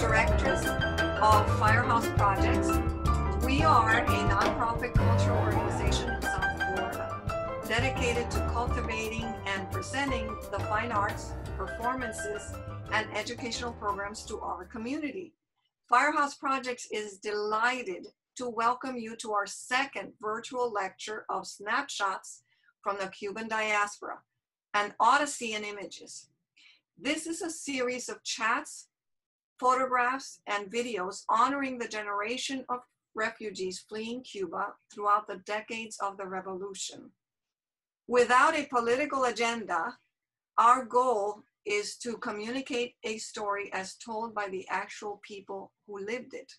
directress of Firehouse Projects. We are a nonprofit cultural organization in South Florida dedicated to cultivating and presenting the fine arts, performances, and educational programs to our community. Firehouse Projects is delighted to welcome you to our second virtual lecture of Snapshots from the Cuban Diaspora, an Odyssey in Images. This is a series of chats, photographs, and videos honoring the generation of refugees fleeing Cuba throughout the decades of the revolution. Without a political agenda, our goal is to communicate a story as told by the actual people who lived it.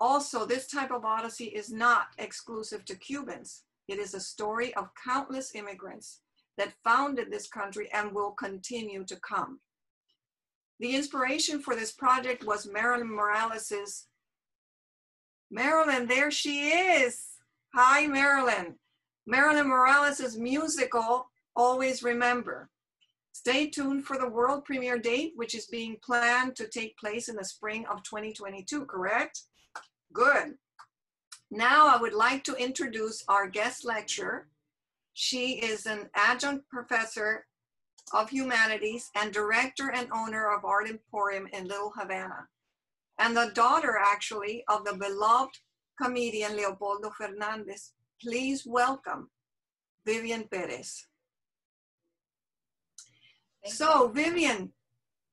Also, this type of odyssey is not exclusive to Cubans. It is a story of countless immigrants that founded this country and will continue to come. The inspiration for this project was Marilyn Morales's, Marilyn, there she is. Hi, Marilyn. Marilyn Morales's musical, Always Remember. Stay tuned for the world premiere date, which is being planned to take place in the spring of 2022, correct? Good. Now I would like to introduce our guest lecturer. She is an adjunct professor of humanities and director and owner of Art Emporium in Little Havana, and the daughter actually of the beloved comedian Leopoldo Fernandez. Please welcome Vivian Perez. So Vivian,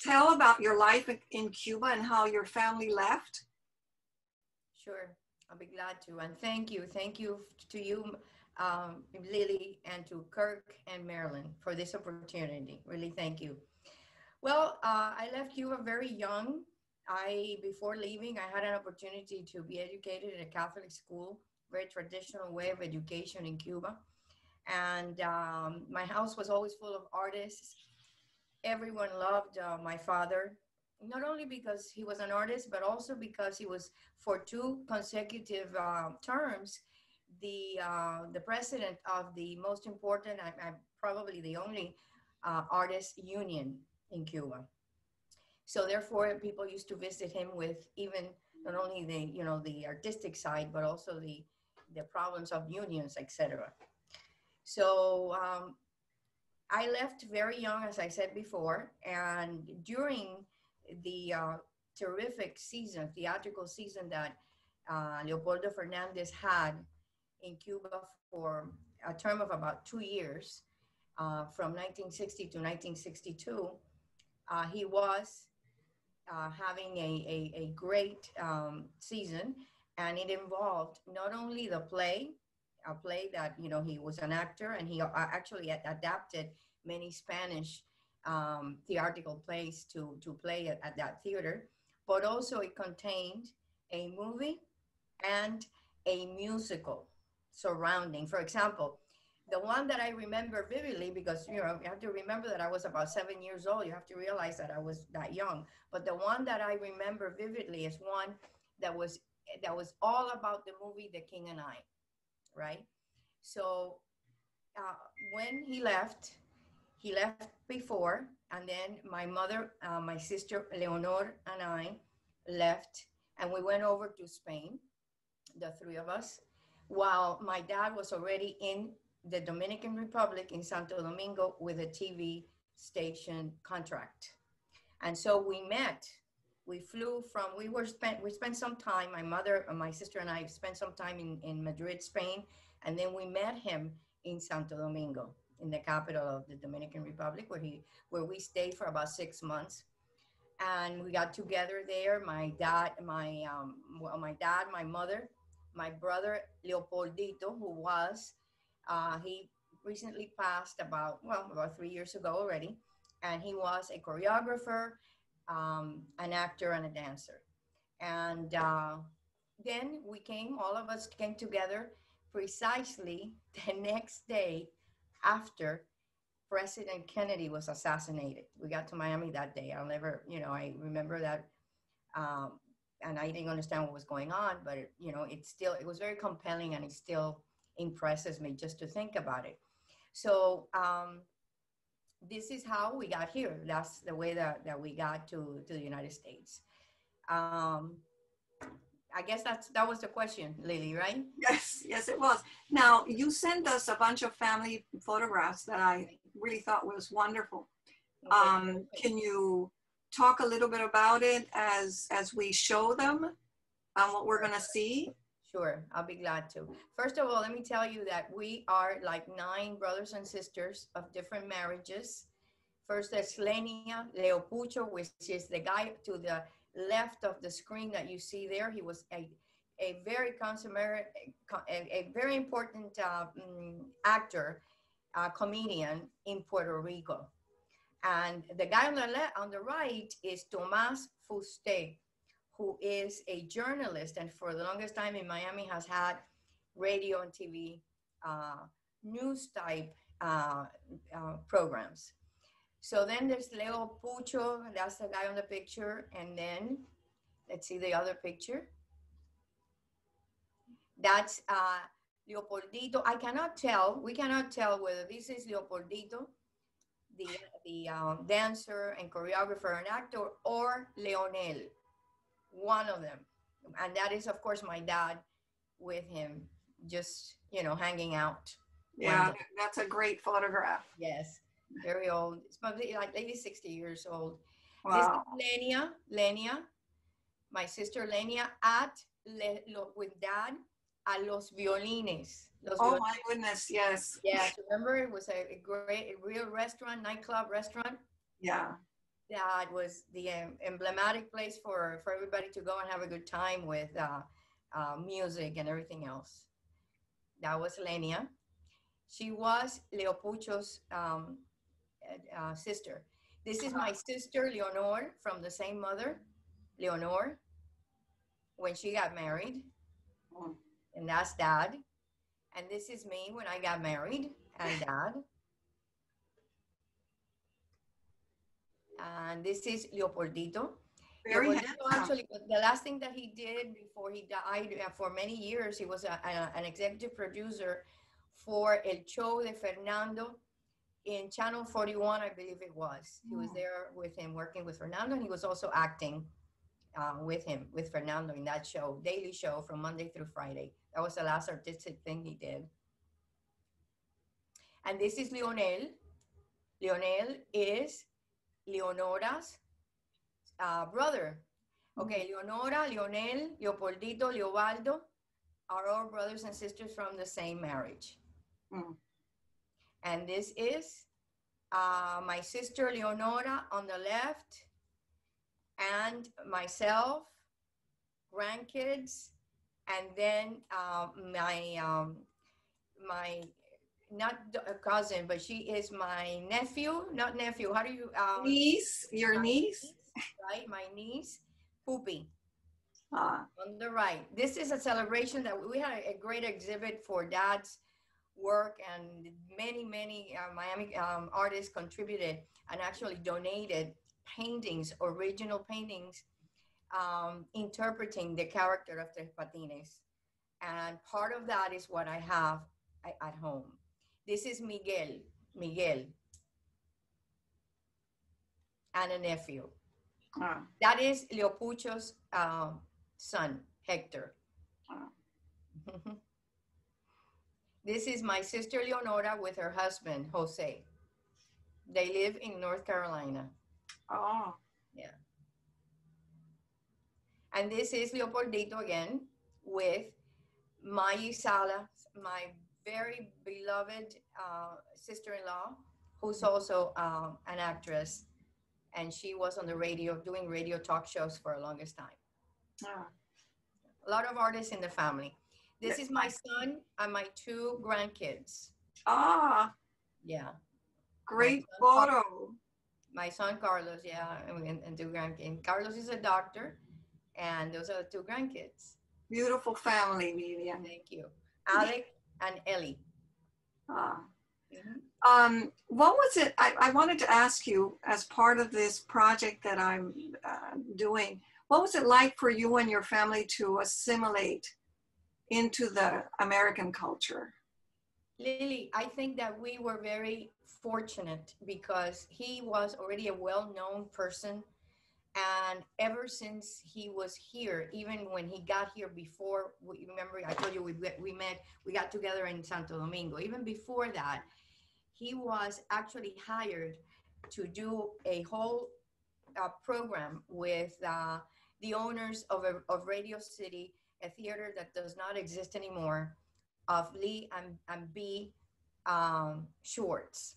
tell about your life in Cuba and how your family left. Sure, I'll be glad to, and thank you to you, Lily, and to Kirk and Marilyn for this opportunity, really thank you. Well, I left Cuba very young. Before leaving, I had an opportunity to be educated in a Catholic school, very traditional way of education in Cuba. And my house was always full of artists. Everyone loved my father, not only because he was an artist, but also because he was, for two consecutive terms, the president of the most important, and probably the only artist union in Cuba. So therefore, people used to visit him with even not only the, you know, the artistic side, but also the problems of unions, etc. So I left very young, as I said before, and during the terrific season, theatrical season that Leopoldo Fernandez had in Cuba for a term of about 2 years, from 1960 to 1962, he was having a great season, and it involved not only the play, a play that, you know, he was an actor, and he actually adapted many Spanish theatrical plays to play at that theater, but also it contained a movie and a musical surrounding. For example, the one that I remember vividly, because, you know, you have to remember that I was about 7 years old. You have to realize that I was that young. But the one that I remember vividly is one that was all about the movie The King and I. Right? So when he left before, and then my mother, my sister Leonor and I left, and we went over to Spain, the three of us, while my dad was already in the Dominican Republic in Santo Domingo with a TV station contract. And so we met, we flew from, we spent some time, my mother, my sister and I spent some time in Madrid, Spain, and then we met him in Santo Domingo, in the capital of the Dominican Republic, where we stayed for about 6 months. And we got together there, my dad, my mother, my brother Leopoldito, who was, he recently passed about 3 years ago already, and he was a choreographer, an actor, and a dancer. And then we came, all of us came together precisely the next day after President Kennedy was assassinated. We got to Miami that day. I'll never, you know, I remember that, and I didn't understand what was going on, but it, you know, it was very compelling, and it still impresses me just to think about it. So this is how we got here. That's the way that we got to the United States. I guess that was the question, Lily, right? Yes, yes, it was. Now, you sent us a bunch of family photographs that I really thought was wonderful. Okay. Can you talk a little bit about it as we show them and what we're gonna see? Sure, I'll be glad to. First of all, let me tell you that we are like 9 brothers and sisters of different marriages. First, there's Lenia, Leo Pucho, which is the guy to the left of the screen that you see there. He was a very consummate, a very important actor, comedian in Puerto Rico. And the guy on the left, on the right, is Tomás Fuste, who is a journalist, and for the longest time in Miami has had radio and TV news type programs. So then there's Leo Pucho, that's the guy on the picture. And then let's see the other picture. That's Leopoldito. We cannot tell whether this is Leopoldito, the dancer and choreographer and actor, or Leonel. One of them, and that is of course my dad with him, just, you know, hanging out. Yeah, that's a great photograph. Yes, very old. It's probably like maybe 60 years old. Wow. This is Lenia, my sister Lenia, with dad at Los Violines. Oh my goodness, yes. Yeah, remember it was a great, real restaurant, nightclub restaurant. Yeah. That was the emblematic place for everybody to go and have a good time with music and everything else. That was Lenia. She was Leo Pucho's sister. This is my sister, Leonor, from the same mother, Leonor, when she got married. And that's dad. And this is me when I got married, and dad. And this is Leopoldito. Very Leopoldito, actually, the last thing that he did before he died, for many years, he was an executive producer for El Show de Fernando in Channel 41, I believe it was. He was there with him, working with Fernando, and he was also acting with Fernando in that show, daily show from Monday through Friday. That was the last artistic thing he did. And this is Leonel. Leonel is Leonora's brother. Okay, Leonora, Leonel, Leopoldito, Leobaldo are all brothers and sisters from the same marriage. And this is my sister Leonora on the left, and myself, grandkids, and then my not a cousin, but she is my nephew, not nephew, how do you? Niece, your niece. Right, my niece, Poopy, on the right. This is a celebration that we had a great exhibit for dad's work, and many, many Miami artists contributed and actually donated paintings, original paintings, interpreting the character of Tres Patines. And part of that is what I have at home. This is Miguel, and a nephew. That is Leo Pucho's son, Hector. This is my sister Leonora with her husband, Jose. They live in North Carolina. Oh. Yeah. And this is Leopoldito again with Mayi Sala, my very beloved sister-in-law, who's also an actress, and she was on the radio, doing radio talk shows for the longest time. A lot of artists in the family. This is my son and my 2 grandkids. Yeah. Great photo. My son Carlos, yeah, and 2 grandkids. Carlos is a doctor, and those are the 2 grandkids. Beautiful family, Vivian. Thank you. Alec and Ellie. What was it? I wanted to ask you, as part of this project that I'm doing, what was it like for you and your family to assimilate into the American culture? Lily, I think that we were very fortunate because he was already a well-known person. And ever since he was here, even when he got here before, remember I told you we got together in Santo Domingo. Even before that, he was actually hired to do a whole program with the owners of Radio City, a theater that does not exist anymore, of Lee and B Shorts.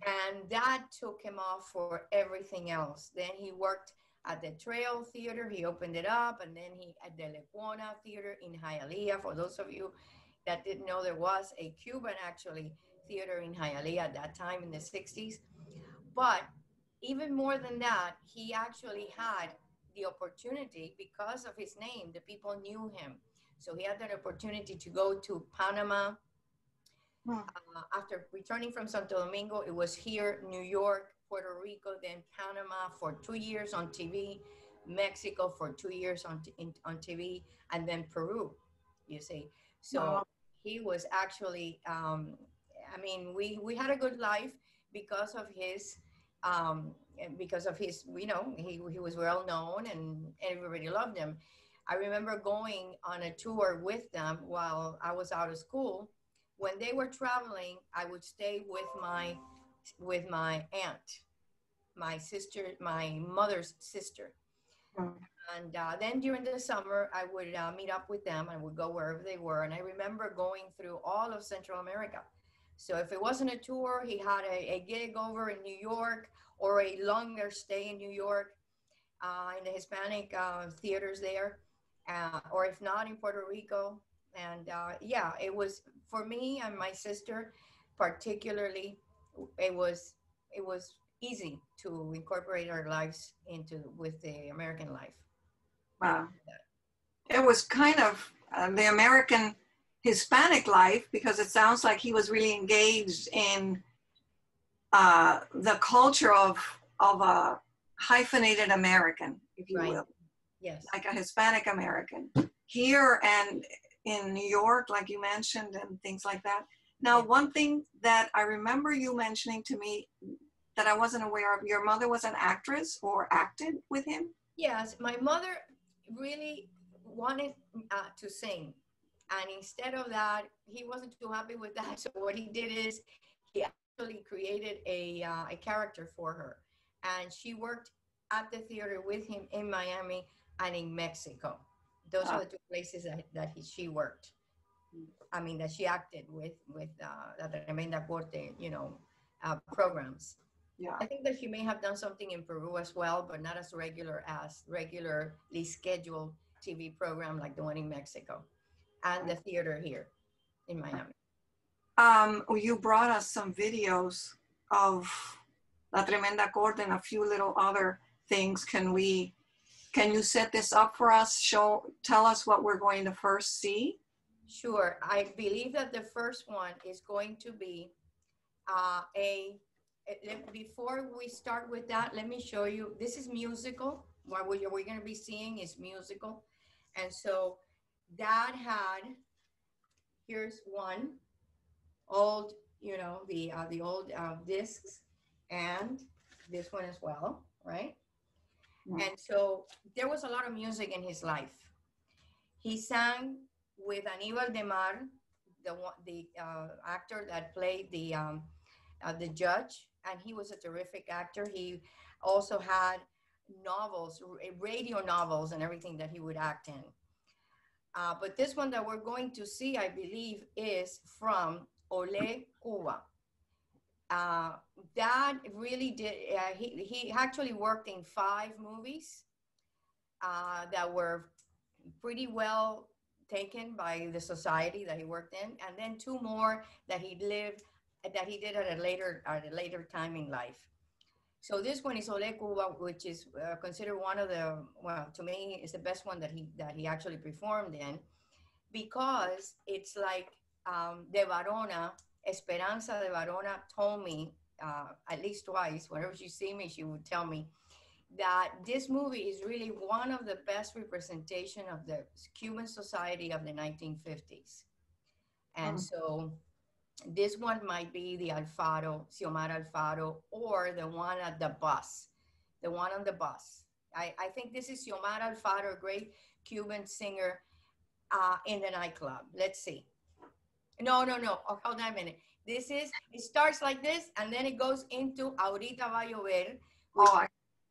And that took him off for everything else. Then he worked at the Trail Theater. He opened it up, and then he at the Lecuona Theater in Hialeah. For those of you that didn't know, there was a Cuban, actually, theater in Hialeah at that time in the 60s. But even more than that, he actually had the opportunity, because of his name, the people knew him. So he had an opportunity to go to Panama. After returning from Santo Domingo, it was here, New York, Puerto Rico, then Panama for 2 years on TV, Mexico for 2 years on TV, and then Peru, you see. So wow. He was actually, I mean, we had a good life because of his, you know, he was well known and everybody loved him. I remember going on a tour with them while I was out of school. When they were traveling, I would stay with my aunt, my sister, my mother's sister. And then during the summer, I would meet up with them. I would go wherever they were. And I remember going through all of Central America. So if it wasn't a tour, he had a gig over in New York or a longer stay in New York in the Hispanic theaters there, or if not in Puerto Rico. And yeah, it was for me and my sister, particularly. It was easy to incorporate our lives with the American life. Wow, it was kind of the American Hispanic life, because it sounds like he was really engaged in the culture of a hyphenated American, if you will. Yes, like a Hispanic American here and in New York, like you mentioned, and things like that. Now, one thing that I remember you mentioning to me that I wasn't aware of, your mother was an actress or acted with him? Yes, my mother really wanted to sing. And instead of that, he wasn't too happy with that. So what he did is he actually created a character for her. And she worked at the theater with him in Miami and in Mexico. Those were the two places that she worked. I mean, that she acted with La Tremenda Corte, you know, programs. Yeah. I think that she may have done something in Peru as well, but not as regularly scheduled TV program like the one in Mexico and the theater here in Miami. You brought us some videos of La Tremenda Corte and a few little other things. Can you set this up for us? Tell us what we're going to first see. Sure. I believe that the first one is going to be before we start with that, let me show you. This is musical. What we're going to be seeing is musical. And so Dad had, here's one, old, you know, the old discs, and this one as well, right? And so there was a lot of music in his life. He sang with Aníbal de Mar, the actor that played the judge, and he was a terrific actor. He also had novels, radio novels, and everything that he would act in. But this one that we're going to see, I believe, is from Olé Cuba. Dad really did, he actually worked in 5 movies that were pretty well taken by the society that he worked in, and then 2 more that he did at a later time in life. So this one is Olé Cuba, which is considered one of the, well, to me, is the best one that he actually performed in, because it's like De Varona, Esperanza de Varona told me, at least twice, whenever she see me, she would tell me that this movie is really one of the best representation of the Cuban society of the 1950s. And so This one might be the Alfaro, Xiomara Alfaro, or the one at the bus, the one on the bus. I think this is Xiomara Alfaro, great Cuban singer in the nightclub. Let's see. No, no, no, oh, hold on a minute. This is, it starts like this, and then it goes into Ahorita Va a Llover. Oh.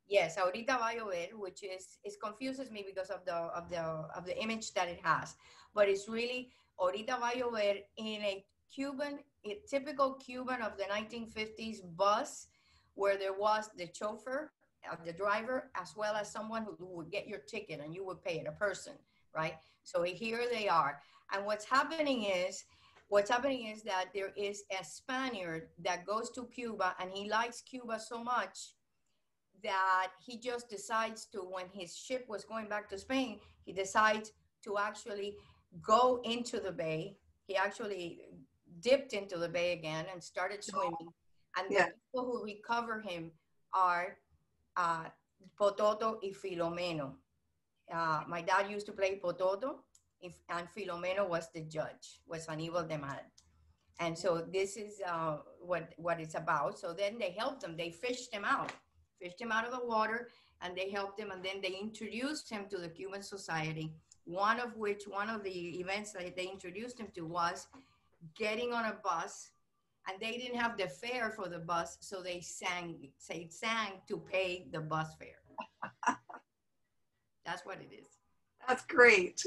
Yes, Ahorita Va a Llover, which is, it confuses me because of the image that it has. But it's really Ahorita Va a Llover in a Cuban, a typical Cuban of the 1950s bus, where there was the chauffeur, the driver, as well as someone who would get your ticket and you would pay it, a person, right? So here they are. And what's happening is that there is a Spaniard that goes to Cuba, and he likes Cuba so much that he just decides to, when his ship was going back to Spain, he decides to actually go into the bay. He actually dipped into the bay again and started swimming. And the people who recover him are Pototo y Filomeno. My dad used to play Pototo, and Filomeno was the judge, was Aníbal de Mar. And so this is what it's about. So then they helped him. They fished him out of the water, and they helped him. And then they introduced him to the Cuban society, one of the events that they introduced him to was getting on a bus, and they didn't have the fare for the bus, so they sang to pay the bus fare. That's what it is. That's great.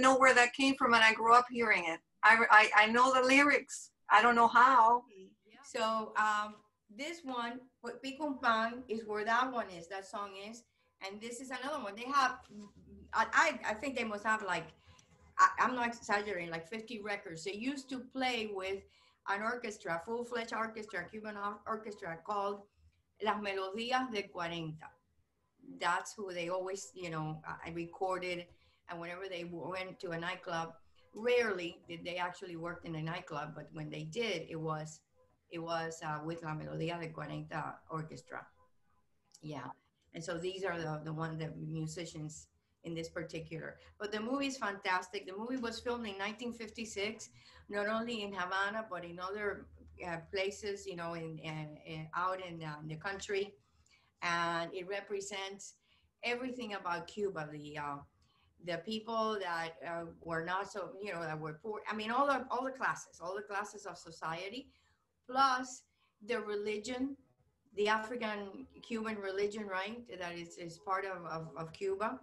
Know where that came from, and I grew up hearing it. I know the lyrics. I don't know how. So this one, what Picumpan is where that one is. That song is, And this is another one. They have, I think they must have like, I'm not exaggerating, like 50 records. They used to play with an orchestra, full-fledged orchestra, Cuban orchestra called Las Melodías de 40. That's who they always, you know, I recorded. And whenever they went to a nightclub, rarely did they actually work in a nightclub, but when they did, it was with La Melodía de 40 orchestra. Yeah, and so these are the one, the musicians in this particular. But the movie is fantastic. The movie was filmed in 1956, not only in Havana, but in other places, you know, out in the country. And it represents everything about Cuba, the people that were not so, you know, that were poor. I mean, all the classes of society, plus the religion, the African Cuban religion, right? That is part of Cuba.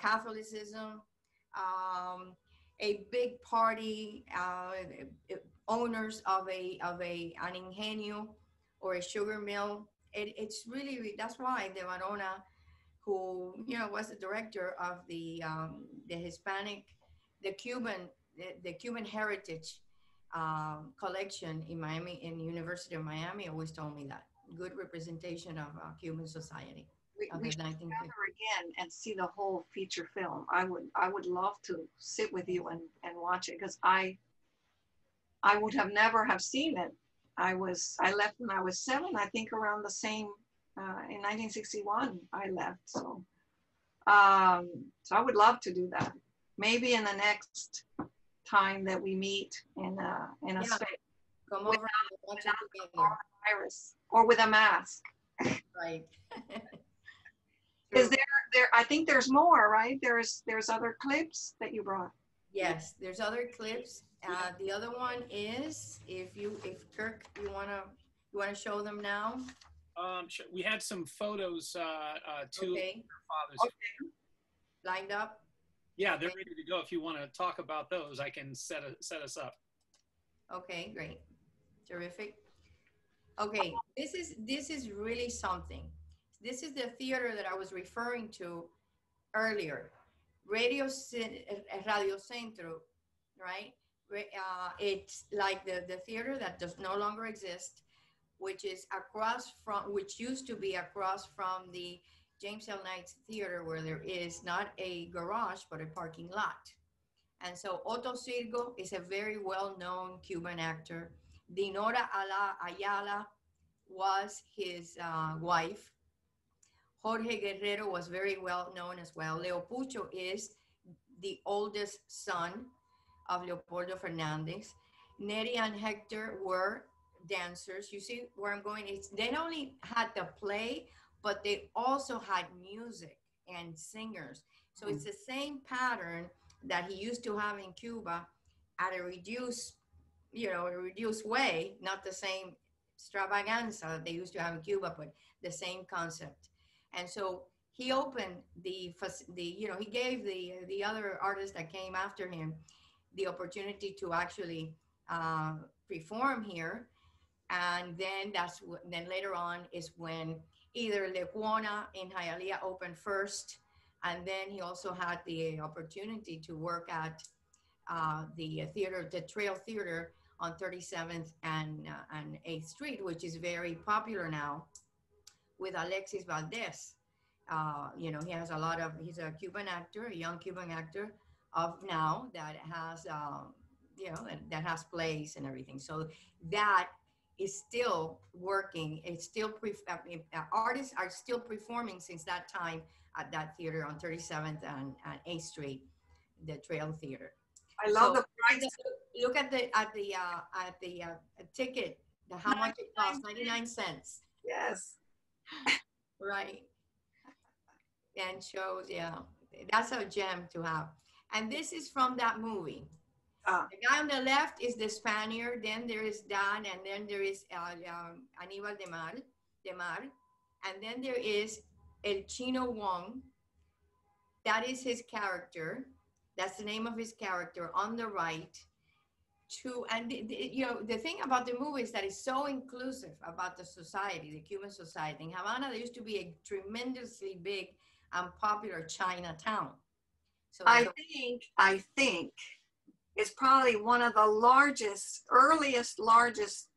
Catholicism, a big party, owners of an ingenio or a sugar mill. It's really, that's why De Varona, who, you know, was the director of the Cuban heritage collection in Miami, in University of Miami, always told me that good representation of Cuban society. We should gather again and see the whole feature film. I would love to sit with you and watch it, because I would have never have seen it. I left when I was 7, I think, around the same. In 1961, I left, so I would love to do that. Maybe in the next time that we meet in a space, come over without a virus or with a mask. Right. Is there? I think there's more, right? There's other clips that you brought. Yes, there's other clips. The other one is if Kirk, you wanna show them now. We had some photos too. Okay. Fathers. Okay. Lined up. Yeah, they're okay. Ready to go. If you want to talk about those, I can set us up. Okay, great, terrific. Okay, this is really something. This is the theater that I was referring to earlier. Radio Centro, right? It's like the theater that does no longer exist, which is which used to be across from the James L. Knight Theater, where there is not a garage, but a parking lot. And so Otto Sirgo is a very well-known Cuban actor. Dinora Ayala was his wife. Jorge Guerrero was very well-known as well. Leo Pucho is the oldest son of Leopoldo Fernandez. Neri and Hector were dancers. You see where I'm going? They not only had the play, but they also had music and singers. So it's the same pattern that he used to have in Cuba, at a reduced way, not the same extravaganza that they used to have in Cuba, but the same concept. And so he opened he gave the other artists that came after him the opportunity to actually perform here. And then then later on is when either Lecuona in Hialeah opened first, and then he also had the opportunity to work at the Trail Theater on 37th and 8th Street, which is very popular now, with Alexis Valdez. You know, he's a Cuban actor, a young Cuban actor of now that has, you know, that has plays and everything. So that is still working. Artists are still performing since that time at that theater on 37th and 8th Street, the Trail Theater. I love the price. Look at the ticket, how much it costs, 99 cents. Yes. Right. And shows, yeah. That's a gem to have. And this is from that movie. The guy on the left is the Spaniard, then there is Dan, and then there is Aníbal de Mar, and then there is El Chino Wong. That is his character. That's the name of his character on the right. to, and you know, the thing about the movie is that it's so inclusive about the society, the Cuban society. In Havana, there used to be a tremendously big and popular Chinatown. So I think it's probably one of the largest, largest,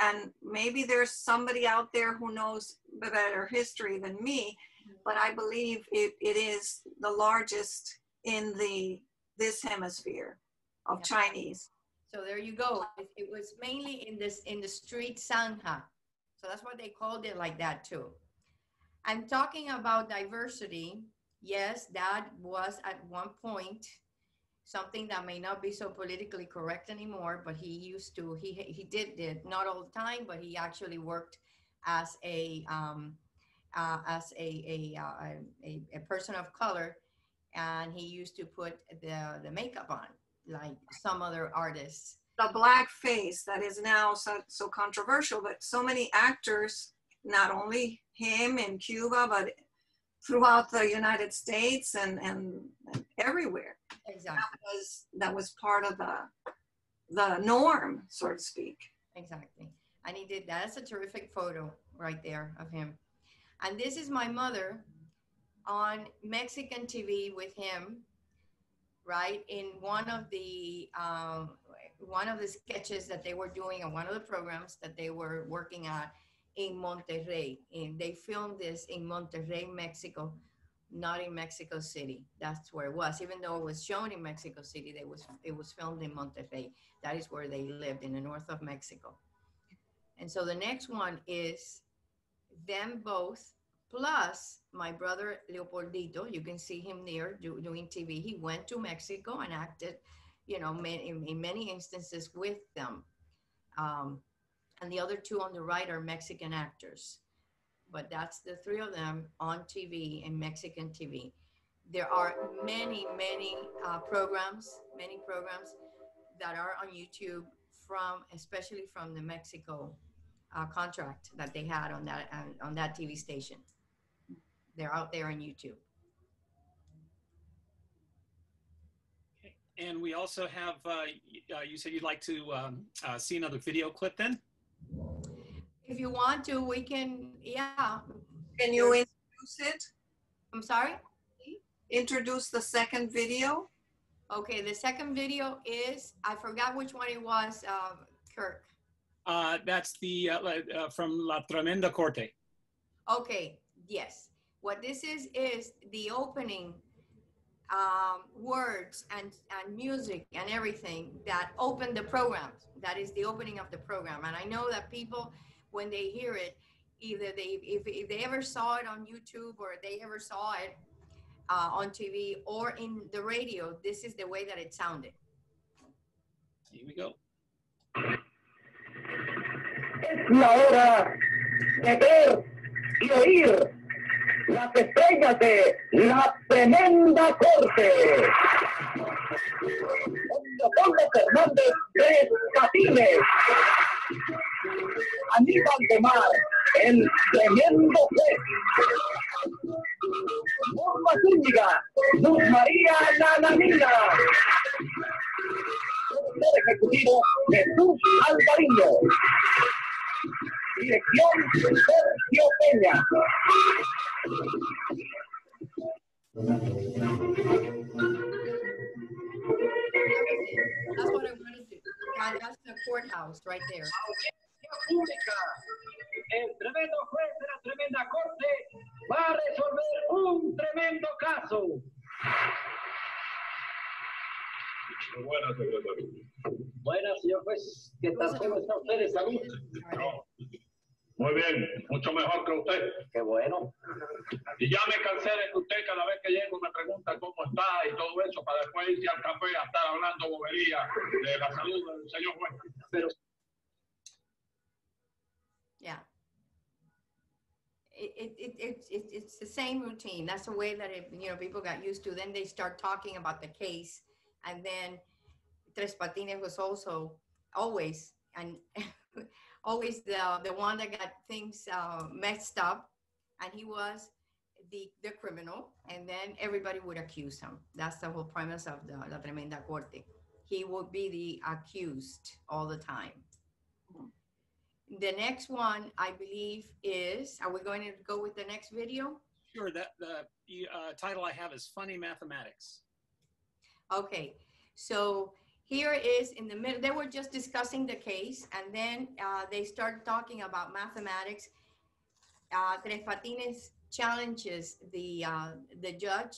and maybe there's somebody out there who knows better history than me, but I believe it is the largest in this hemisphere of Chinese. So there you go. It was mainly in the street Sanja. So that's what they called it, like that too. I'm talking about diversity. Yes, that was at one point something that may not be so politically correct anymore, but he used to, he did it, not all the time, but he actually worked as a person of color, and he used to put the makeup on, like some other artists. The black face that is now so controversial, but so many actors, not only him in Cuba, but throughout the United States and everywhere. Exactly. That was part of the norm, so to speak. Exactly. And he did that. That's a terrific photo right there of him. And this is my mother on Mexican TV with him, right, in one of the sketches that they were doing, and one of the programs that they were working on in Monterrey. And they filmed this in Monterrey, Mexico, not in Mexico City. That's where it was. Even though it was shown in Mexico City, it was filmed in Monterrey. That is where they lived, in the north of Mexico. And so the next one is them both, plus my brother Leopoldito. You can see him there doing TV. He went to Mexico and acted, you know, in many instances with them. And the other two on the right are Mexican actors. But that's the three of them on TV, in Mexican TV. There are many, many programs that are on YouTube especially from the Mexico contract that they had on that TV station. They're out there on YouTube. Okay. And we also have, you said you'd like to see another video clip then? If you want to, we can, yeah. Can you introduce it? I'm sorry? Introduce the second video. Okay, the second video is, I forgot which one it was, Kirk. That's the, from La Tremenda Corte. Okay, yes. What this is the opening words and music and everything that opened the program. That is the opening of the program. And I know that people, when they hear it, either if they ever saw it on YouTube, or they ever saw it on TV or in the radio, this is the way that it sounded. Here we go. Es la hora de ver y oír las estrellas de La Tremenda Corte. Leopoldo Fernandez, Tres Patines. Aníbal de Mar, el tremendo juez. Norma Zúñiga, Luz María Nananina. Director ejecutivo Jesús Alvarino. Dirección Sergio Peña. That's what I wanted to do. God, that's the courthouse right there. Pública. El tremendo juez de La Tremenda Corte va a resolver un tremendo caso. Buenas, secretario. Buenas, señor juez. ¿Qué tal? ¿Cómo está usted de salud? No. Muy bien, mucho mejor que usted. Qué bueno. Y ya me cansé de que usted cada vez que llego me pregunta cómo está y todo eso, para después irse al café a estar hablando bobería de la salud del señor juez. Pero yeah, it's the same routine. That's the way that it, you know, people got used to. Then they start talking about the case, and then Tres Patines was also always the one that got things messed up, and he was the criminal, and then everybody would accuse him. That's the whole premise of the La Tremenda Corte. he will be the accused all the time. The next one, I believe, is, are we going to go with the next video? Sure, that the title I have is Funny Mathematics. Okay, so here is in the middle, they were just discussing the case, and then they start talking about mathematics. Tres Patines challenges the judge,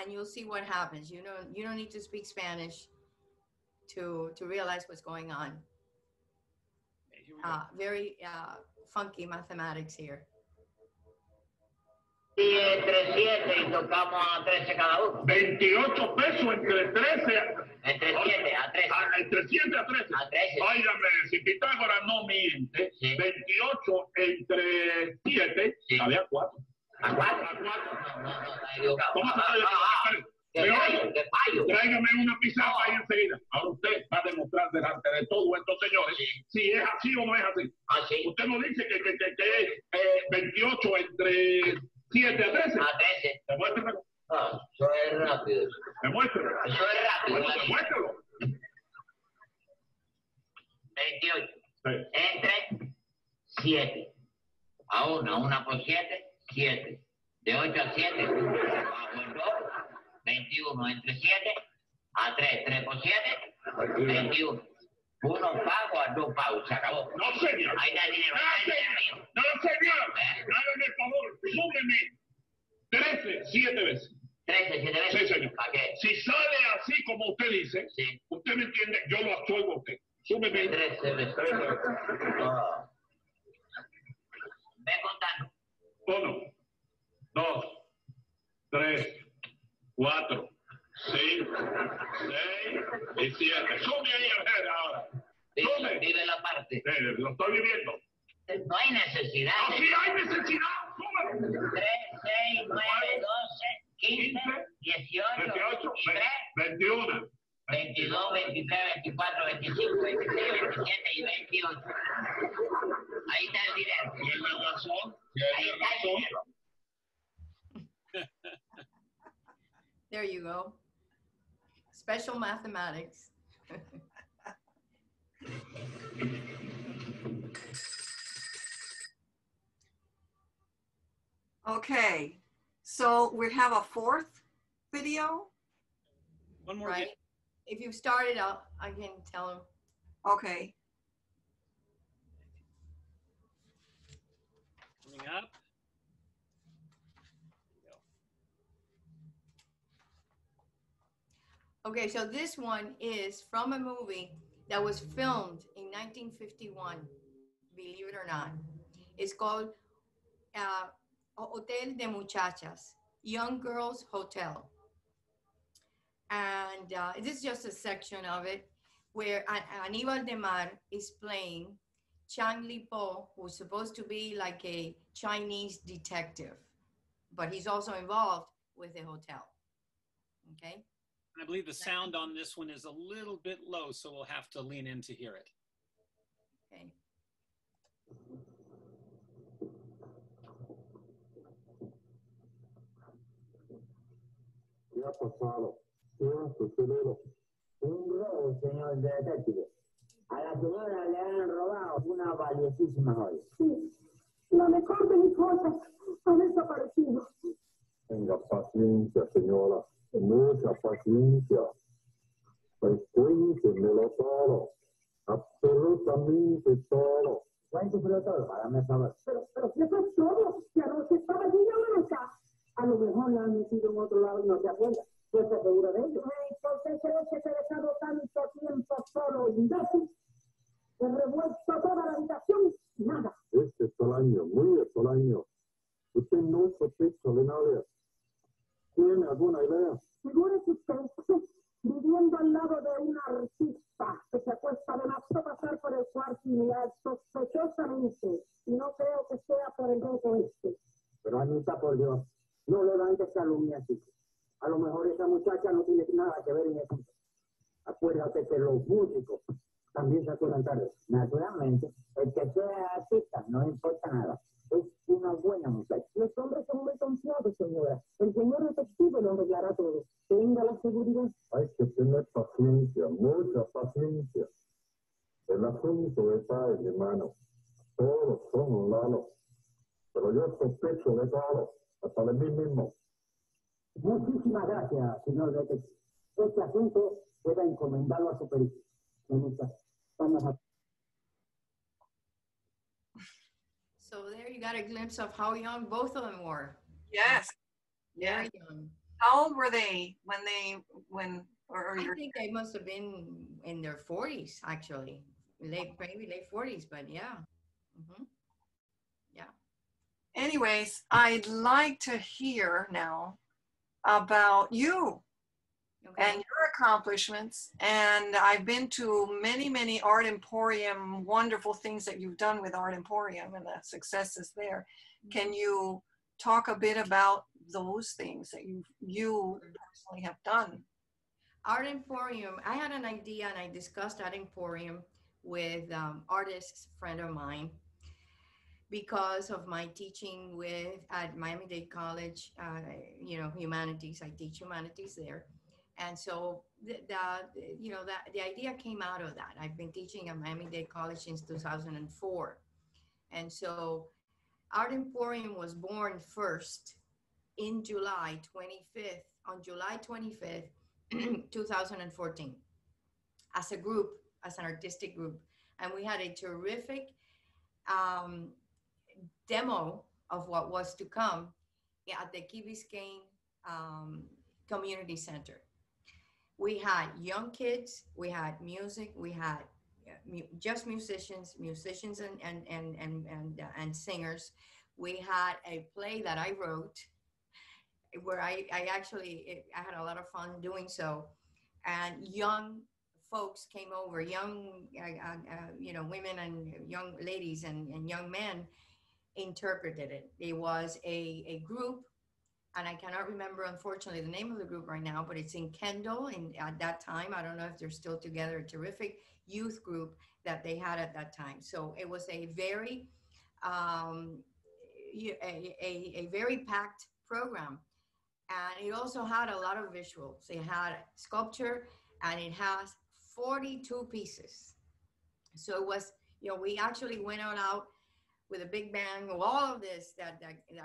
and you'll see what happens. You don't need to speak Spanish to realize what's going on. Very funky mathematics here. 10 entre 7 y tocamos a 13 cada uno. 28 pesos entre 13. Entre 7 a 13. Entre 7 a 13. A 13. Óigame, si Pitágoras no miente, sí. 28 entre 7, sí. Había 4. ¿A 4? A 4. No, equivocado. ¿Cómo se sabe? De fallo. Tráigame una pizarra ahí enseguida. Ahora usted va a demostrar delante de todos estos señores si es así o no es así. Así. Usted nos dice que 28 entre... 7 a 13. A 13. Demuéstralo. Ah, eso es rápido. Demuéstralo. Eso es rápido. Bueno, demuéstralo. 28. Sí. Entre 7. A 1. A 1 por 7, 7. De 8 a 7, bajo el 2. 21 entre 7. A 3. 3 por 7, 21. 1 pago a 2 pagos. Se acabó. No, señor. Ahí está el dinero. No, señor. Háganme el favor. Súbeme 13, 7 veces. 13, 7 veces. Sí, señor. ¿Para qué? Si sale así como usted dice, sí. Usted me entiende, yo lo absuelvo a usted. Súbeme 13 veces. Oh. Ve contando. 1, 2, 3, 4. 6, 6 y 7. Sube ahí a ver ahora. Sube. Vive la parte. Sí, lo estoy viviendo. No hay necesidad. No, sí hay necesidad. Súbelo. 3, 6, 9, 12, 15, 18, 23, 21, 22, 23, 24, 25, 26, 27 y 28. Ahí está el dinero. Tiene razón. Ahí está el dinero. There you go. Special mathematics. Okay, so we have a fourth video. One more. Right. If you've started up, I can tell them. Okay. Coming up. Okay, so this one is from a movie that was filmed in 1951, believe it or not. It's called Hotel de Muchachas, Young Girls Hotel. And this is just a section of it where Aníbal de Mar is playing Chang Li Po, who's supposed to be like a Chinese detective, but he's also involved with the hotel, okay? I believe the sound on this one is a little bit low, so we'll have to lean in to hear it. Okay. ¿Qué ha pasado? ¿Qué hace, señor? Un robo, señor detective. A la señora le han robado una valiosísima joya. Sí. Lo mejor de mis cosas ha desaparecido. Tenga paciencia, señora. Mucha paciencia, cuéntemelo todo, absolutamente todo. Cuéntemelo todo, hágame saber. Pero ¿qué fue todo? Que anoche estaba allí y ahora no está. A lo mejor la han metido en otro lado y no se acuerda. ¿Tú estás segura de ello? Entonces creo que se ha dejado tanto tiempo solo, imbécil. Se revuelto toda la habitación, nada. Es extraño, muy extraño. Usted no sospecha de nadie. ¿Tiene alguna idea? Figúrese usted, viviendo al lado de una artista que se acuesta de marzo a pasar por el cuarto y mirar sospechosamente. Y no creo que sea por el rojo este. Pero Anita, por Dios, no levantes calumnias, chicos. A lo mejor esa muchacha no tiene nada que ver en eso. Acuérdate que los músicos también se acuerdan tarde. Naturalmente, el que sea artista no importa nada. Es una buena muchacha. Los hombres son muy confiados, señora. El señor detective lo arreglará todo. el fin de la seguridad. Hay que tener paciencia, mucha paciencia. El asunto está en mi mano. Todos son malos. Pero yo sospecho de todos, hasta de mí mismo. Muchísimas gracias, señor detective. Este asunto queda encomendado a su perito. So there you got a glimpse of how young both of them were. Yes. Yeah. Very young. How old were they when they, I think they must have been in their 40s, actually. Maybe late 40s, but yeah. Mm-hmm. Yeah. Anyways, I'd like to hear now about you. Okay. And your accomplishments. And I've been to many, many Art Emporium, wonderful things that you've done with Art Emporium and the successes there. Mm-hmm. Can you talk a bit about those things that you personally have done? Art Emporium, I had an idea and I discussed Art Emporium with artists, friend of mine, because of my teaching at Miami-Dade College, humanities, I teach humanities there. And so, the idea came out of that. I've been teaching at Miami-Dade College since 2004. And so, Art Emporium was born first in on July 25th, 2014, as a group, as an artistic group. And we had a terrific demo of what was to come at the Key Biscayne Community Center. We had young kids, we had music, we had just musicians and singers. We had a play that I wrote where I had a lot of fun doing so. And young folks came over, women and young ladies and young men interpreted it. It was a group. And I cannot remember, unfortunately, the name of the group right now, but it's in Kendall. And at that time, I don't know if they're still together, a terrific youth group that they had at that time. So it was a very, very packed program. And it also had a lot of visuals. It had sculpture and it has 42 pieces. So it was, we actually went out with a big bang of all of this that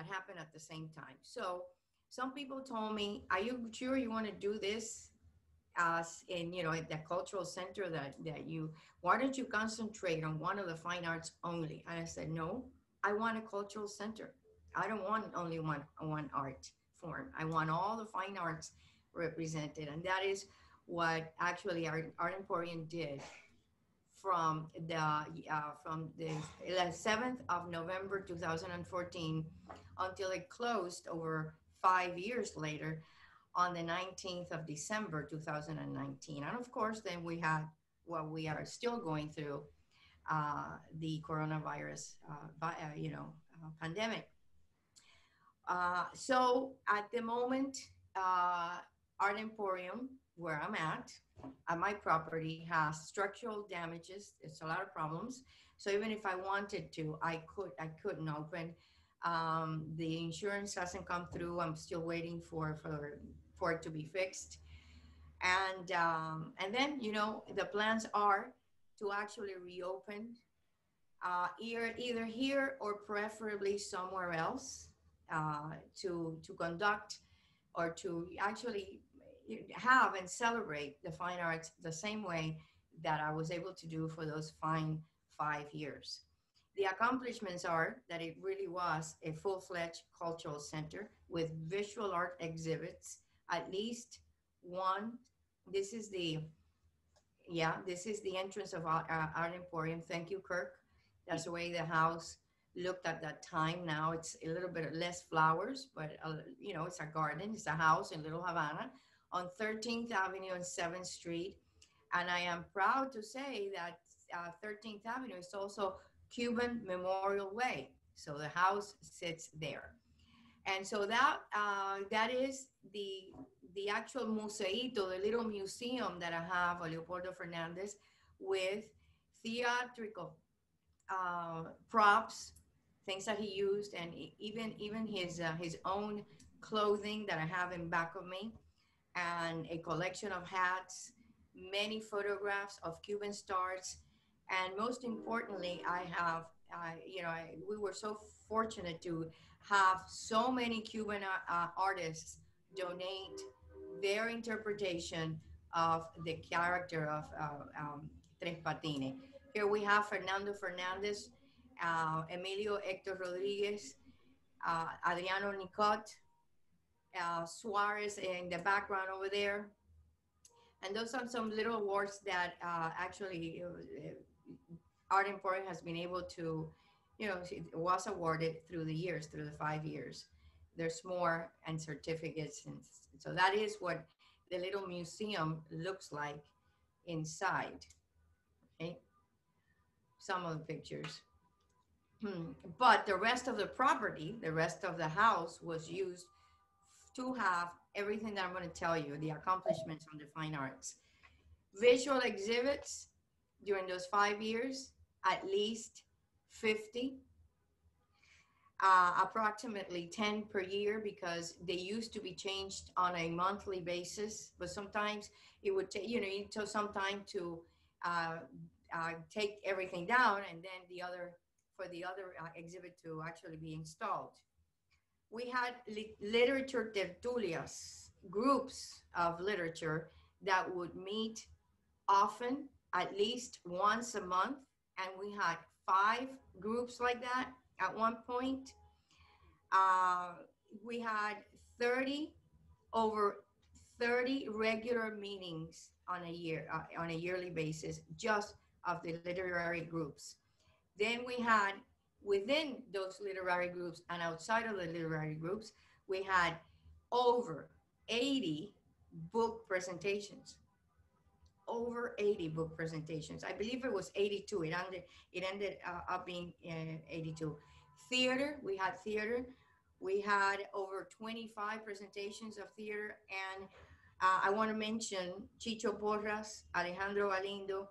happened at the same time. So, some people told me, are you sure you want to do this at the cultural center why don't you concentrate on one of the fine arts only? And I said, no, I want a cultural center. I don't want only one art form. I want all the fine arts represented. And that is what actually Art Emporium did from the 7th of November, 2014 until it closed over 5 years later on the 19th of December, 2019. And of course, then we had what we are still going through, the coronavirus, pandemic. So at the moment, Art Emporium, where I'm at my property, has structural damages. It's a lot of problems. So even if I wanted to, I couldn't open. The insurance hasn't come through. I'm still waiting for it to be fixed. And then, the plans are to actually reopen either here or preferably somewhere else to conduct or to actually have and celebrate the fine arts the same way that I was able to do for those fine 5 years. The accomplishments are that it really was a full-fledged cultural center with visual art exhibits, at least one. This is the entrance of Art Emporium. Thank you, Kirk. That's the way the house looked at that time. Now it's a little bit less flowers, but it's a garden, it's a house in Little Havana, on 13th Avenue and 7th Street. And I am proud to say that 13th Avenue is also Cuban Memorial Way. So the house sits there. And so that is the actual museito, the little museum that I have of Leopoldo Fernandez with theatrical props, things that he used, and even his own clothing that I have in back of me. and a collection of hats, many photographs of Cuban stars, and most importantly, I have, we were so fortunate to have so many Cuban artists donate their interpretation of the character of Tres Patines. Here we have Fernando Fernandez, Emilio Hector Rodriguez, Adriano Nicot, Suarez in the background over there. And those are some little awards that actually Art Emporium has been able to, it was awarded through the years, through the 5 years. There's more, and certificates. And so that is what the little museum looks like inside, okay? Some of the pictures. But the rest of the property, the rest of the house was used to have everything that I'm going to tell you, the accomplishments on the fine arts. Visual exhibits during those 5 years, at least 50, approximately 10 per year, because they used to be changed on a monthly basis, but sometimes it would take, it took some time to take everything down and then the other, for the other exhibit to actually be installed. We had literature tertulias, groups of literature that would meet often, at least once a month. And we had 5 groups like that at one point. We had over 30 regular meetings on a year, on a yearly basis, just of the literary groups. Then we had, within those literary groups and outside of the literary groups, we had over 80 book presentations. Over 80 book presentations. I believe it was 82. It ended up being 82. Theater, we had theater. We had over 25 presentations of theater. And I want to mention Chicho Porras, Alejandro Galindo,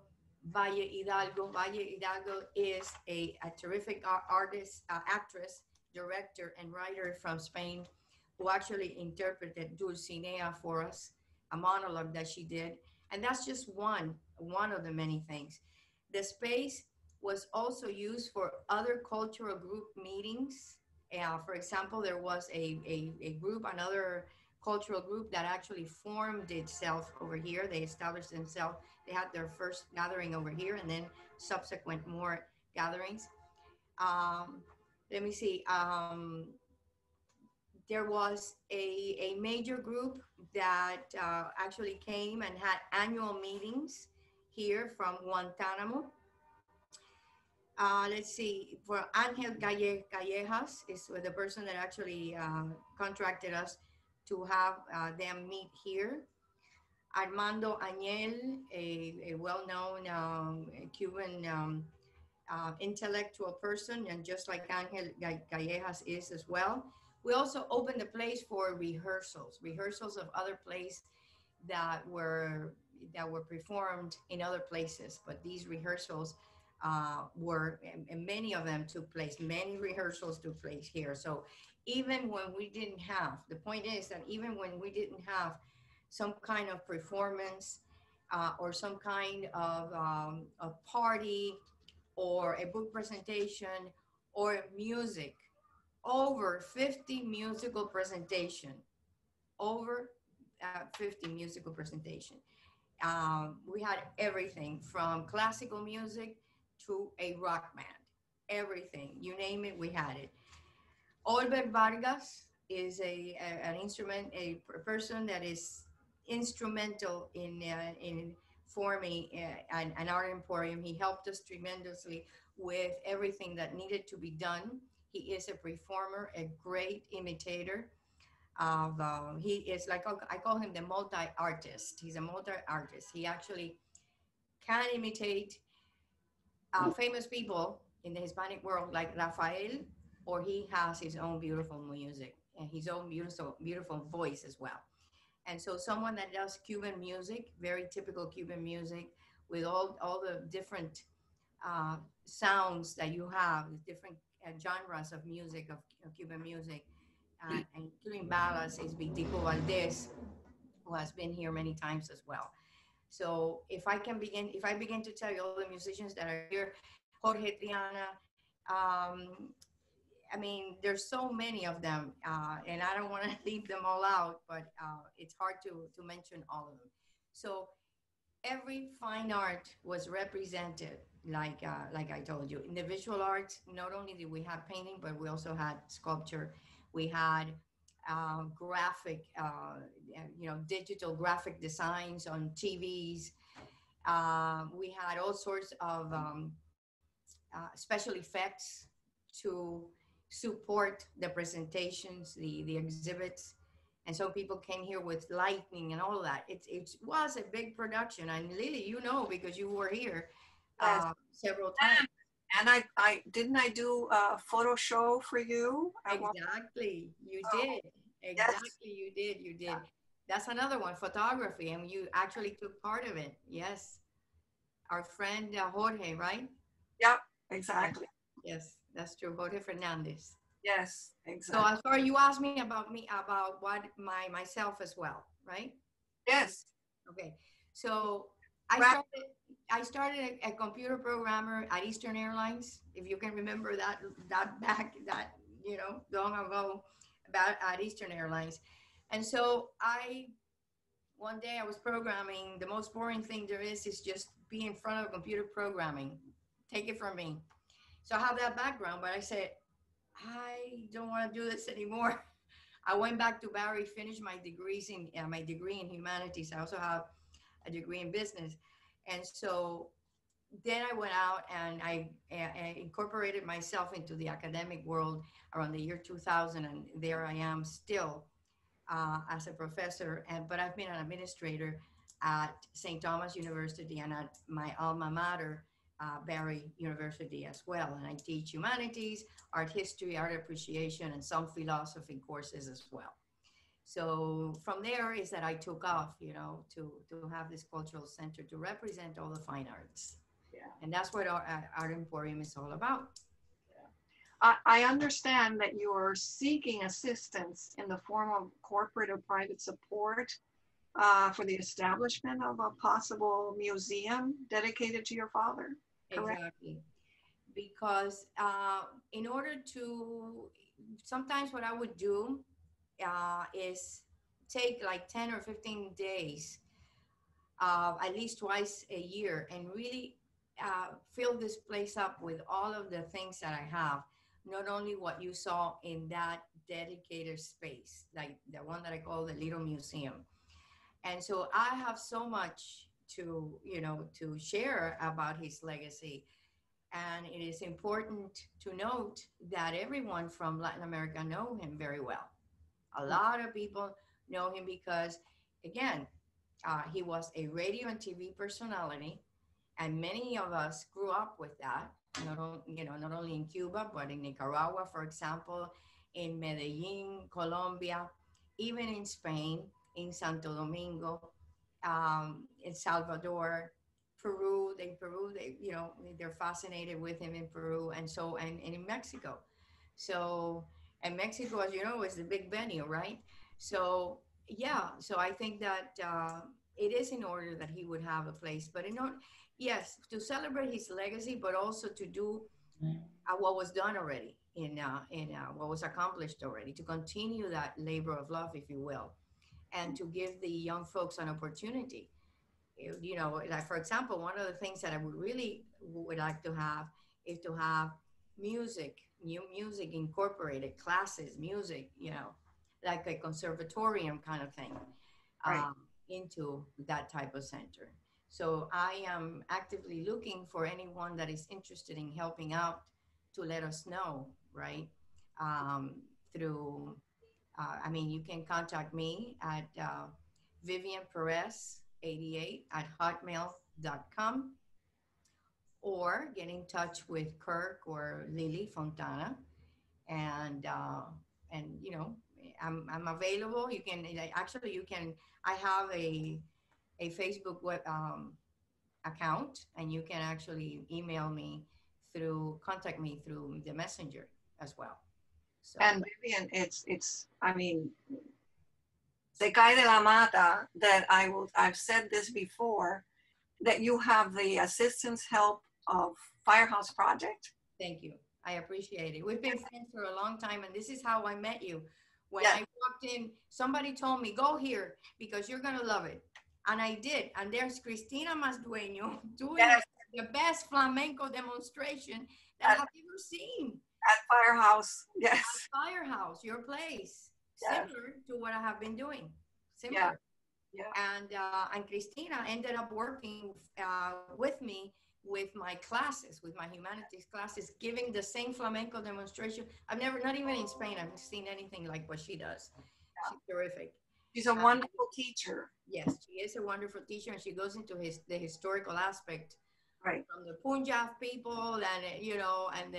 Valle Hidalgo. Valle Hidalgo is a terrific artist, actress, director, and writer from Spain, who actually interpreted Dulcinea for us, a monologue that she did. And that's just one of the many things. The space was also used for other cultural group meetings. For example, there was a group, another cultural group that actually formed itself over here. They established themselves. They had their first gathering over here and then subsequent more gatherings. Let me see. There was a major group that actually came and had annual meetings here from Guantanamo. Let's see, for Angel Callejas is the person that actually contracted us to have them meet here. Armando Añel, a well-known Cuban intellectual person, and just like Angel Callejas is as well. We also opened the place for rehearsals of other plays that were performed in other places. But these rehearsals and many of them took place, many rehearsals took place here. So even when we didn't have, the point is that even when we didn't have some kind of performance or some kind of a party or a book presentation or music, over 50 musical presentation, over 50 musical presentation. We had everything from classical music to a rock band, everything, you name it, we had it. Olbert Vargas is a person that is instrumental in forming an Art Emporium. He helped us tremendously with everything that needed to be done. He is a performer, a great imitator. He is like, I call him the multi-artist. He's a multi-artist. He actually can imitate famous people in the Hispanic world like Rafael, or he has his own beautiful music and his own beautiful voice as well. And so someone that does Cuban music, very typical Cuban music with all the different sounds that you have, the different genres of music, of Cuban music, including ballads, is Vitico Valdez, who has been here many times as well. So if I begin to tell you all the musicians that are here, Jorge Triana, I mean, there's so many of them, and I don't want to leave them all out, but it's hard to mention all of them. So every fine art was represented, like I told you. In the visual arts, not only did we have painting, but we also had sculpture. We had graphic, you know, digital graphic designs on TVs. We had all sorts of special effects to support the presentations, the exhibits. And so people came here with lightning and all that. It was a big production. And Lily, you know, because you were here several times. And I do a photo show for you. Exactly, you did. Exactly, yes. you did. Yeah. That's another one, photography, and you actually took part of it. Yes, our friend Jorge, right? Yep, exactly. Yes, that's true, Jorge Fernandez. Yes, exactly. So as far as you asked me about what myself as well, right? Yes. Okay, so I started a computer programmer at Eastern Airlines, if you can remember that, you know, long ago, about at Eastern Airlines. And so one day I was programming. The most boring thing there is just be in front of a computer programming. Take it from me. So I have that background, but I said, I don't want to do this anymore. I went back to Barry, finished my degree in humanities. I also have a degree in business. And so then I went out and I incorporated myself into the academic world around the year 2000. And there I am still as a professor, but I've been an administrator at St. Thomas University and at my alma mater, Barry University as well. And I teach humanities, art history, art appreciation, and some philosophy courses as well. So from there is that I took off, you know, to have this cultural center to represent all the fine arts. Yeah. And that's what our Art Emporium is all about. Yeah. I understand that you are seeking assistance in the form of corporate or private support for the establishment of a possible museum dedicated to your father, correct? Exactly. Because in order to, sometimes what I would do is take like 10 or 15 days, at least twice a year, and really fill this place up with all of the things that I have, not only what you saw in that dedicated space, like the one that I call the Little Museum. And so I have so much to, you know, to share about his legacy. And it is important to note that everyone from Latin America know him very well. A lot of people know him because, again, he was a radio and TV personality, and many of us grew up with that. Not only in Cuba, but in Nicaragua, for example, in Medellin, Colombia, even in Spain, in Santo Domingo, in Salvador, Peru. They're fascinated with him in Peru, and in Mexico. So. And Mexico, as you know, is the big venue, right? So, yeah, so I think that it is in order that he would have a place, but yes, to celebrate his legacy, but also to do what was done already, what was accomplished already, to continue that labor of love, if you will, and to give the young folks an opportunity. You know, like for example, one of the things that I would really like to have is to have music, new music incorporated, classes, music, you know, like a conservatorium kind of thing, right, into that type of center. So I am actively looking for anyone that is interested in helping out to let us know, right? I mean, you can contact me at Vivian Perez 88 at hotmail.com. or get in touch with Kirk or Lily Fontana, and you know, I'm available. You can I have a Facebook account, and you can actually contact me through the messenger as well. So. And Vivian, I mean, Se Cae de la Mata, that I've said this before, that you have the assistance help of Firehouse Project. Thank you. I appreciate it. We've been friends for a long time, and this is how I met you. When I walked in, somebody told me, go here, because you're going to love it. And I did. And there's Cristina Masdueño doing the best flamenco demonstration that I've ever seen. At Firehouse, yes. At Firehouse, your place. Yes. Similar to what I have been doing. Similar. Yeah. Yeah. And Cristina ended up working with me with my classes, with my humanities classes, giving the same flamenco demonstration. I've never, not even in Spain, I've seen anything like what she does. Yeah. She's terrific. She's a wonderful teacher. Yes, she is a wonderful teacher, and she goes into the historical aspect, right, from the Punjab people, and you know, and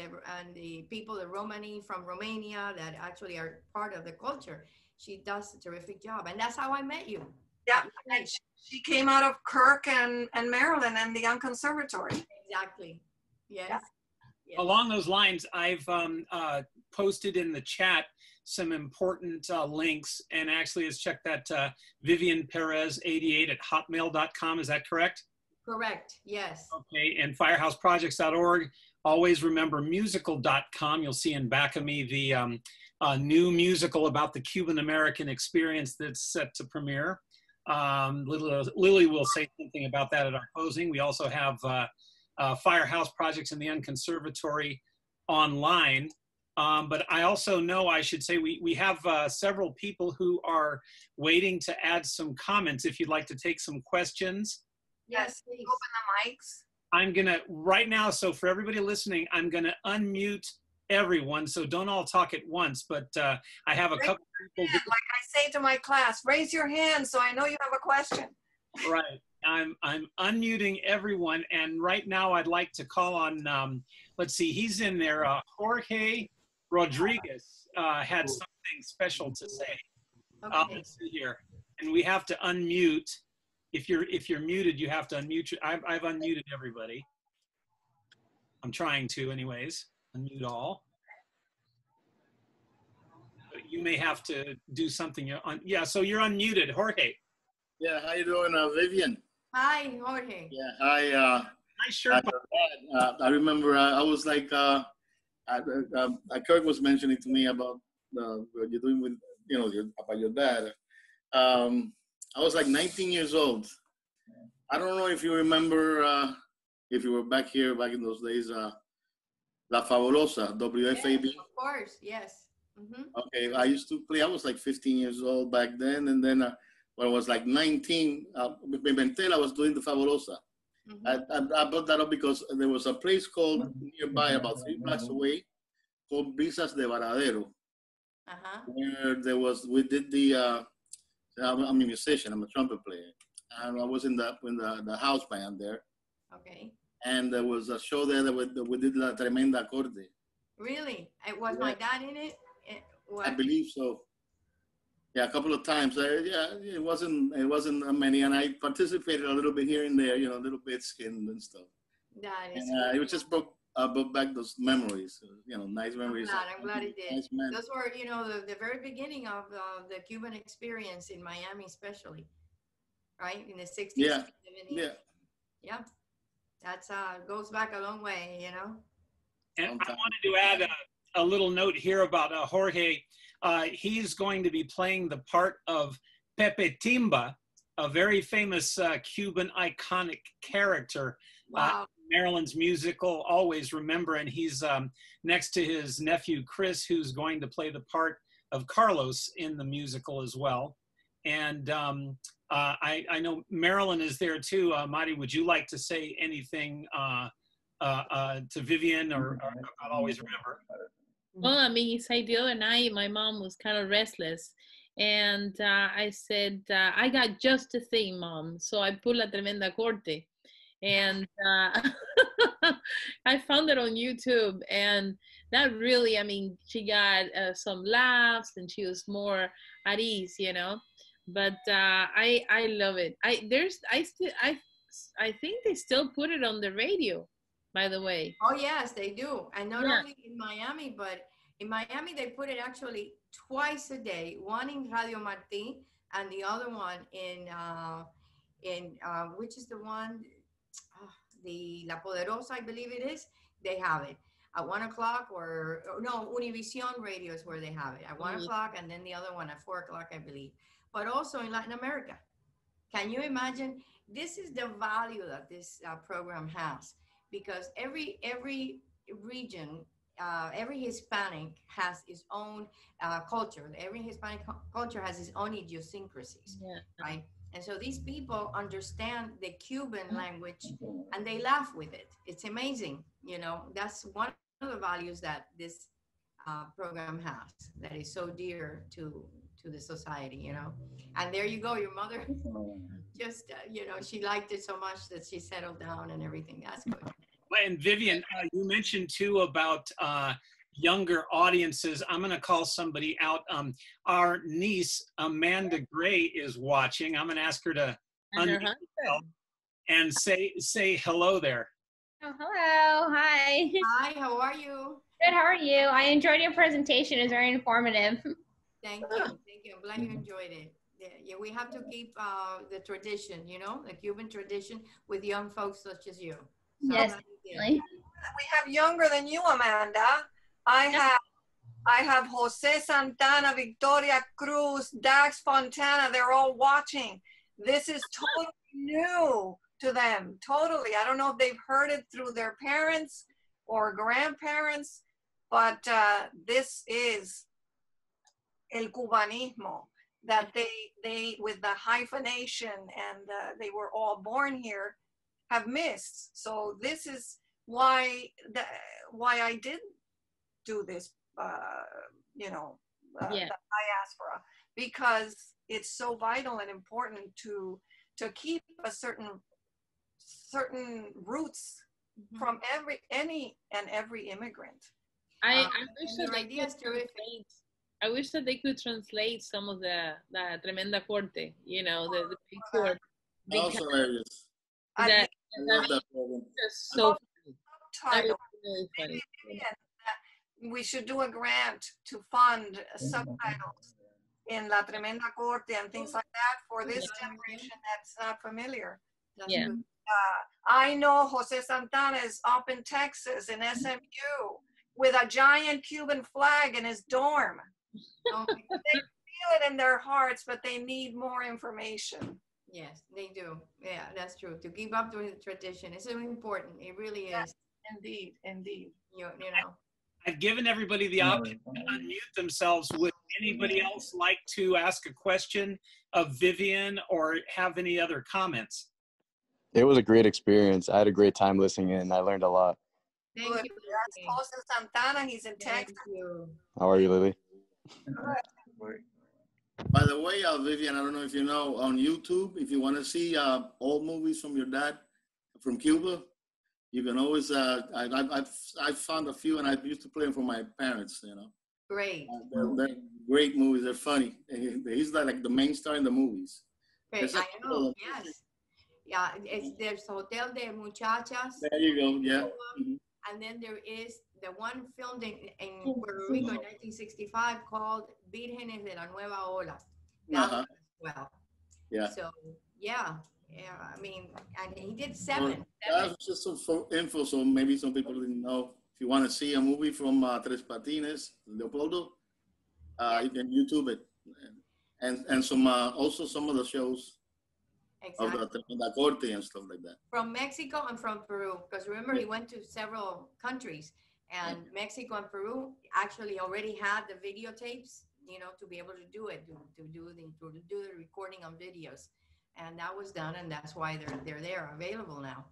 the people, the Romani from Romania, that actually are part of the culture. She does a terrific job, and that's how I met you. Yeah, and she came out of Kirk and Maryland and the Young Conservatory. Exactly. Yes. Yeah. Yes. Along those lines, I've posted in the chat some important links, and actually let's check that Vivian Perez 88 at hotmail.com. Is that correct? Correct. Yes. Okay. And firehouseprojects.org. Always Remember Musical.com. You'll see in back of me the new musical about the Cuban American experience that's set to premiere. Lily will say something about that at our closing. We also have Firehouse Projects in the Young Conservatory online. But I also know I should say we have several people who are waiting to add some comments. If you'd like to take some questions. Yes, please. Open the mics. I'm going to, right now, so for everybody listening, I'm going to unmute everyone. So don't all talk at once, but I have a couple people. Like I say to my class, raise your hand so I know you have a question. Right. I'm unmuting everyone. And right now I'd like to call on, let's see, he's in there. Jorge Rodriguez had something special to say. Okay. Let's see here. And we have to unmute. If you're muted, you have to unmute. I've unmuted everybody. I'm trying to, anyways. Unmute all. You may have to do something. Yeah, so you're unmuted, Jorge. Yeah, how you doing, Vivian? Hi, Jorge. Yeah, hi. Nice shirt. I remember I was like, Kirk was mentioning to me about what you're doing with, you know, about your dad. I was like 19 years old. I don't know if you remember, if you were back here, back in those days, La Fabulosa, WFAB. Yes, of course, yes. Mm-hmm. Okay, I used to play, I was like 15 years old back then, and then when I was like 19, with Pimentel, I was doing the Fabulosa. Mm-hmm. I brought that up because there was a place called nearby, about 3 blocks away, called Brisas de Varadero, uh-huh, where there was, we did the, I'm a musician. I'm a trumpet player, and I was in the house band there. Okay. And there was a show there that we did La Tremenda Corte. Really? It was my dad in it? I believe so. Yeah, a couple of times. Yeah, it wasn't many, and I participated a little bit here and there, you know, little bits and stuff. That is. And, it was just brought back those memories, you know, nice memories. I'm glad it did. Nice, those were, you know, the very beginning of the Cuban experience in Miami, especially, right? In the 60s. Yeah. 70s. Yeah. Yeah. That's goes back a long way, you know. And I wanted to add a little note here about Jorge. He's going to be playing the part of Pepe Timba, a very famous Cuban iconic character. Wow. Marilyn's musical, Always Remember, and he's next to his nephew, Chris, who's going to play the part of Carlos in the musical as well. And I know Marilyn is there too. Mari, would you like to say anything to Vivian or about Always Remember? Well, I mean, you say the other night, my mom was kind of restless. And I said, I got just the thing, Mom. So I put La Tremenda Corte. And I found it on YouTube, and that really, I mean, she got some laughs, and she was more at ease, you know. But I love it. I think they still put it on the radio, by the way. Oh yes, they do, and not only in Miami, but in Miami they put it actually twice a day, one in Radio Martí and the other one in which is the one, the La Poderosa, I believe it is, they have it at 1 o'clock or no, Univision Radio is where they have it at 1 o'clock, and then the other one at 4 o'clock, I believe. But also in Latin America. Can you imagine? This is the value that this program has, because every region, every Hispanic has its own culture. Every Hispanic culture has its own idiosyncrasies, right? And so these people understand the Cuban language and they laugh with it. It's amazing, you know. That's one of the values that this program has, that is so dear to the society, you know. And there you go, your mother just, you know, she liked it so much that she settled down and everything. That's good. And Vivian, you mentioned too about younger audiences. I'm going to call somebody out. Our niece, Amanda Gray, is watching. I'm going to ask her to unmute herself and say hello there. Oh, hello. Hi. Hi, how are you? Good, how are you? I enjoyed your presentation. It was very informative. Thank you. Thank you. I'm glad you enjoyed it. Yeah, we have to keep the tradition, you know, the Cuban tradition with young folks such as you. So yes, definitely. We have younger than you, Amanda. I have Jose Santana, Victoria Cruz, Dax Fontana. They're all watching. This is totally new to them, totally. I don't know if they've heard it through their parents or grandparents, but this is el cubanismo, that they with the hyphenation and they were all born here, have missed. So this is why I did do this, you know, the diaspora, because it's so vital and important to keep a certain roots from any and every immigrant. I wish that they could translate some of the Tremenda Corte, you know, the picture. Also areas. We should do a grant to fund subtitles in La Tremenda Corte and things like that for this generation that's not familiar. Yeah. I know Jose Santana is up in Texas in SMU with a giant Cuban flag in his dorm. They feel it in their hearts, but they need more information. Yes, they do. Yeah, that's true. To give up to the tradition is so important. It really is. Indeed, indeed. You know. I've given everybody the option to unmute themselves. Would anybody else like to ask a question of Vivian or have any other comments? It was a great experience. I had a great time listening in. I learned a lot. Thank you. That's Jose Santana. He's in Texas. How are you, Lily? Good. By the way, Vivian, I don't know if you know, on YouTube, if you want to see old movies from your dad from Cuba, you can always, I've found a few, and I used to play them for my parents, you know. Great. They're great movies. They're funny. He's like the main star in the movies. Great. I know, yes. Yeah, there's Hotel de Muchachas. There you go, yeah. And then there is the one filmed in Puerto Rico in 1965 called Vírgenes de la Nueva Ola. Well, yeah. So, yeah. Yeah, I mean, and he did seven. That's just some info, so maybe some people didn't know. If you want to see a movie from Tres Patines, Leopoldo, you can YouTube it. And some also some of the shows of the Tremenda Corte and stuff like that. From Mexico and from Peru, because remember he went to several countries, and Mexico and Peru actually already had the videotapes, you know, to be able to do it, to do the recording on videos. And that was done, and that's why they're there, available now.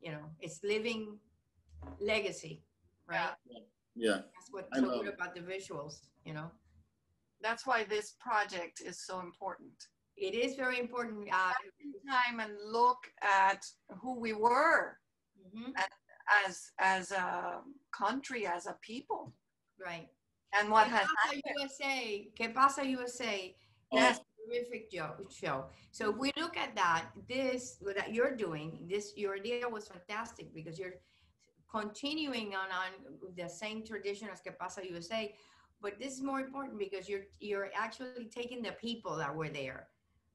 You know, it's living legacy, right? Yeah. That's what's so good about the visuals, you know. That's why this project is so important. It is very important. Time and look at who we were as a country, as a people. Right. And what has happened. USA, Que Pasa USA. Yes. Terrific show. So if we look at that, what you're doing, your idea was fantastic, because you're continuing on the same tradition as Que Pasa USA, but this is more important because you're actually taking the people that were there,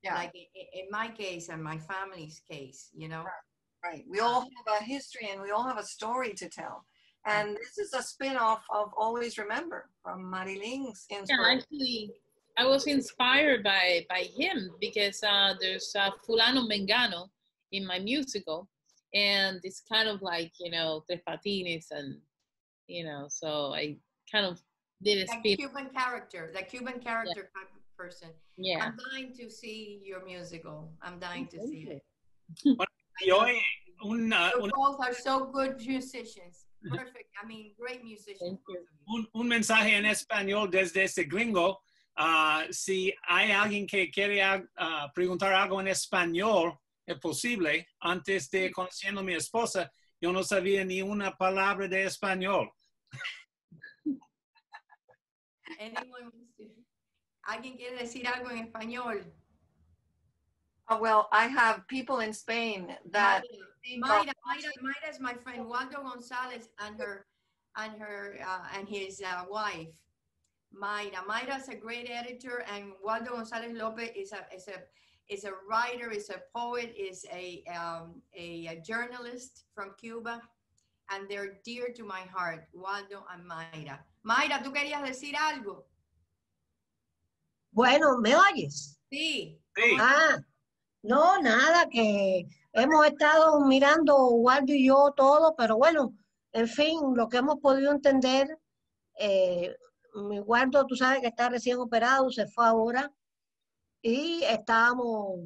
Yeah. Like in my case and my family's case, you know? Right, right. We all have a history and we all have a story to tell. And this is a spin-off of Always Remember from Marilyn's inspiration. Yeah, actually, I was inspired by him because there's Fulano Mengano in my musical. And it's kind of like, you know, Tres Patines and, you know, so I kind of did a Cuban character yeah. type of person. Yeah. I'm dying to see your musical. I'm dying to see it. You both are so good musicians. Perfect. I mean, great musicians. Un mensaje en español desde este gringo. Si hay alguien que quiere preguntar algo en español, es posible. Antes de conociendo a mi esposa, yo no sabía ni una palabra de español. ¿Alguien quiere decir algo en español? Well, I have people in Spain that Mayra is my friend Waldo Gonzalez and his wife. Mayra is a great editor, and Waldo Gonzalez Lopez is a writer, is a poet, is a journalist from Cuba, and they're dear to my heart, Waldo and Mayra. Mayra, ¿tú querías decir algo? Bueno, ¿me oyes? Sí. Sí. Ah, no, nada, que hemos estado mirando Waldo y yo todo, pero bueno, en fin, lo que hemos podido entender, mi Waldo, tú sabes que está recién operado, se fue ahora, y estábamos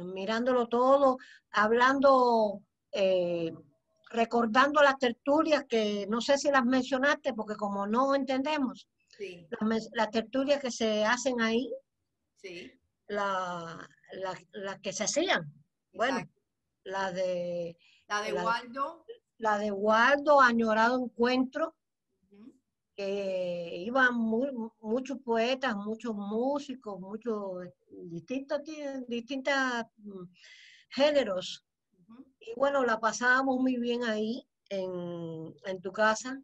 mirándolo todo, hablando, recordando las tertulias que no sé si las mencionaste porque como no entendemos, sí. Las tertulias que se hacen ahí, sí. las que se hacían, exacto. Bueno, la de Waldo, la de Waldo, Añorado Encuentro, que iban muchos poetas, muchos músicos, muchos distintos géneros. Y bueno, la pasábamos muy bien ahí, en tu casa.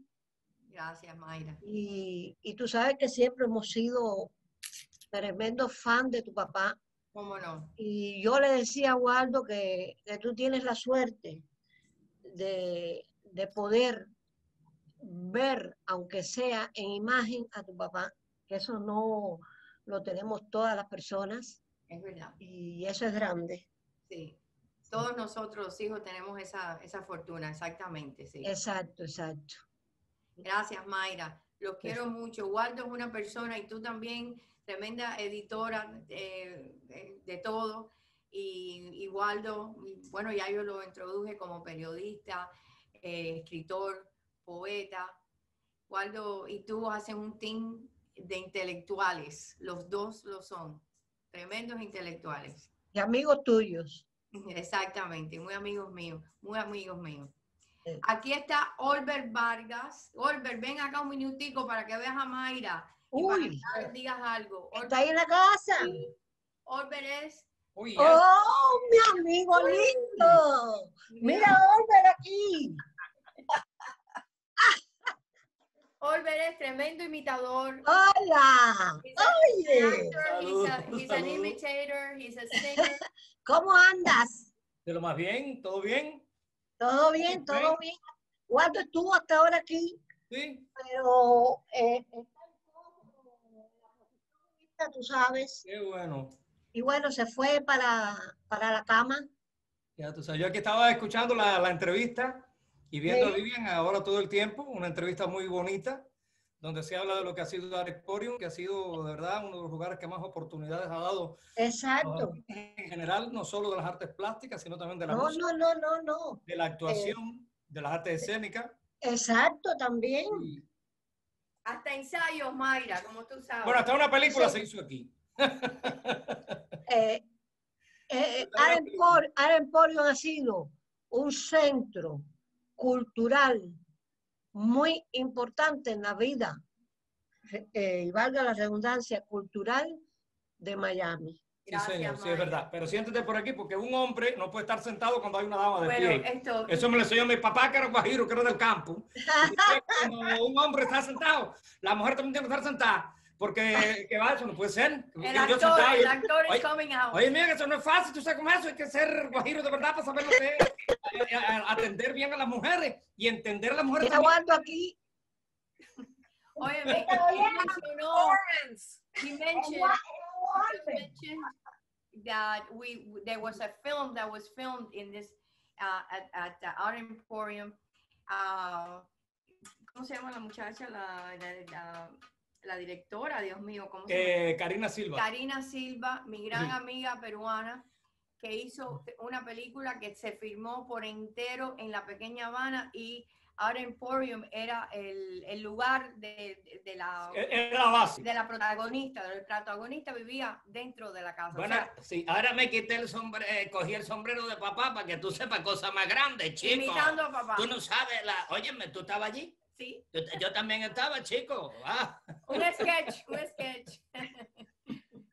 Gracias, Mayra. Y tú sabes que siempre hemos sido tremendo fan de tu papá. ¿Cómo no? Y yo le decía a Waldo que tú tienes la suerte de poder ver, aunque sea en imagen, a tu papá. Que eso no lo tenemos todas las personas. Es verdad. Y eso es grande. Sí. Todos nosotros los hijos tenemos esa fortuna, exactamente, sí. Exacto, exacto. Gracias, Mayra. Los quiero mucho. Waldo es una persona y tú también, tremenda editora de todo. Y Waldo, bueno, ya yo lo introduje como periodista, escritor, poeta. Waldo y tú hacen un team de intelectuales. Los dos lo son. Tremendos intelectuales. Y amigos tuyos. Exactamente, muy amigos míos. Aquí está Olber Vargas. Olber, ven acá un minutico para que veas a Mayra. Uy, y para que les digas algo. Olber, ¿está ahí en la casa? Olber es... Uy, yes. ¡Oh, mi amigo lindo! Mira Olber aquí. Olber es tremendo imitador. ¡Hola! Oye. He's an imitator, he's a singer. ¿Cómo andas? De lo más bien, ¿todo bien? Todo bien, todo bien. Waldo estuvo hasta ahora aquí. Sí. Pero tú sabes. Qué bueno. Y bueno, se fue para la cama. Ya tú sabes, yo aquí estaba escuchando la entrevista y viendo a Vivian ahora todo el tiempo. Una entrevista muy bonita, donde se habla de lo que ha sido Art Emporium, que ha sido, de verdad, uno de los lugares que más oportunidades ha dado. Exacto. En general, no solo de las artes plásticas, sino también de la música. No. De la actuación, de las artes escénicas. Exacto, también. Y... hasta ensayos, Mayra, como tú sabes. Bueno, hasta una película se hizo aquí. Art Emporium ha sido un centro cultural muy importante en la vida, y valga la redundancia, cultural de Miami. Gracias, sí, señor, sí, es verdad. Pero siéntete por aquí, porque un hombre no puede estar sentado cuando hay una dama de pie. Eso me lo enseñó mi papá, que era guajiro, que era del campo. Cuando un hombre está sentado, la mujer también tiene que estar sentada. Porque, ¿qué va? Eso no puede ser. El actor es coming out. Oye, mira, eso no es fácil, tú sabes cómo es eso. Hay que ser guajiro de verdad para saber lo que es. Atender bien a las mujeres y entender a las mujeres. Yo aguanto aquí. Oye, he mentioned that there was a film that was filmed in this, at the Art Emporium. ¿Cómo se llama la muchacha? La directora, Dios mío, ¿cómo se llama? Karina Silva. Karina Silva, mi gran amiga peruana, que hizo una película que se filmó por entero en la pequeña Habana y Art Emporium era el lugar de la base. De la protagonista, vivía dentro de la casa. Bueno, o sea, sí, ahora me quité el sombrero, cogí el sombrero de papá para que tú sepas cosas más grandes, chico. Imitando a papá. Tú no sabes, óyeme, ¿tú estabas allí? Sí. Yo también estaba, chico. Ah. Un sketch.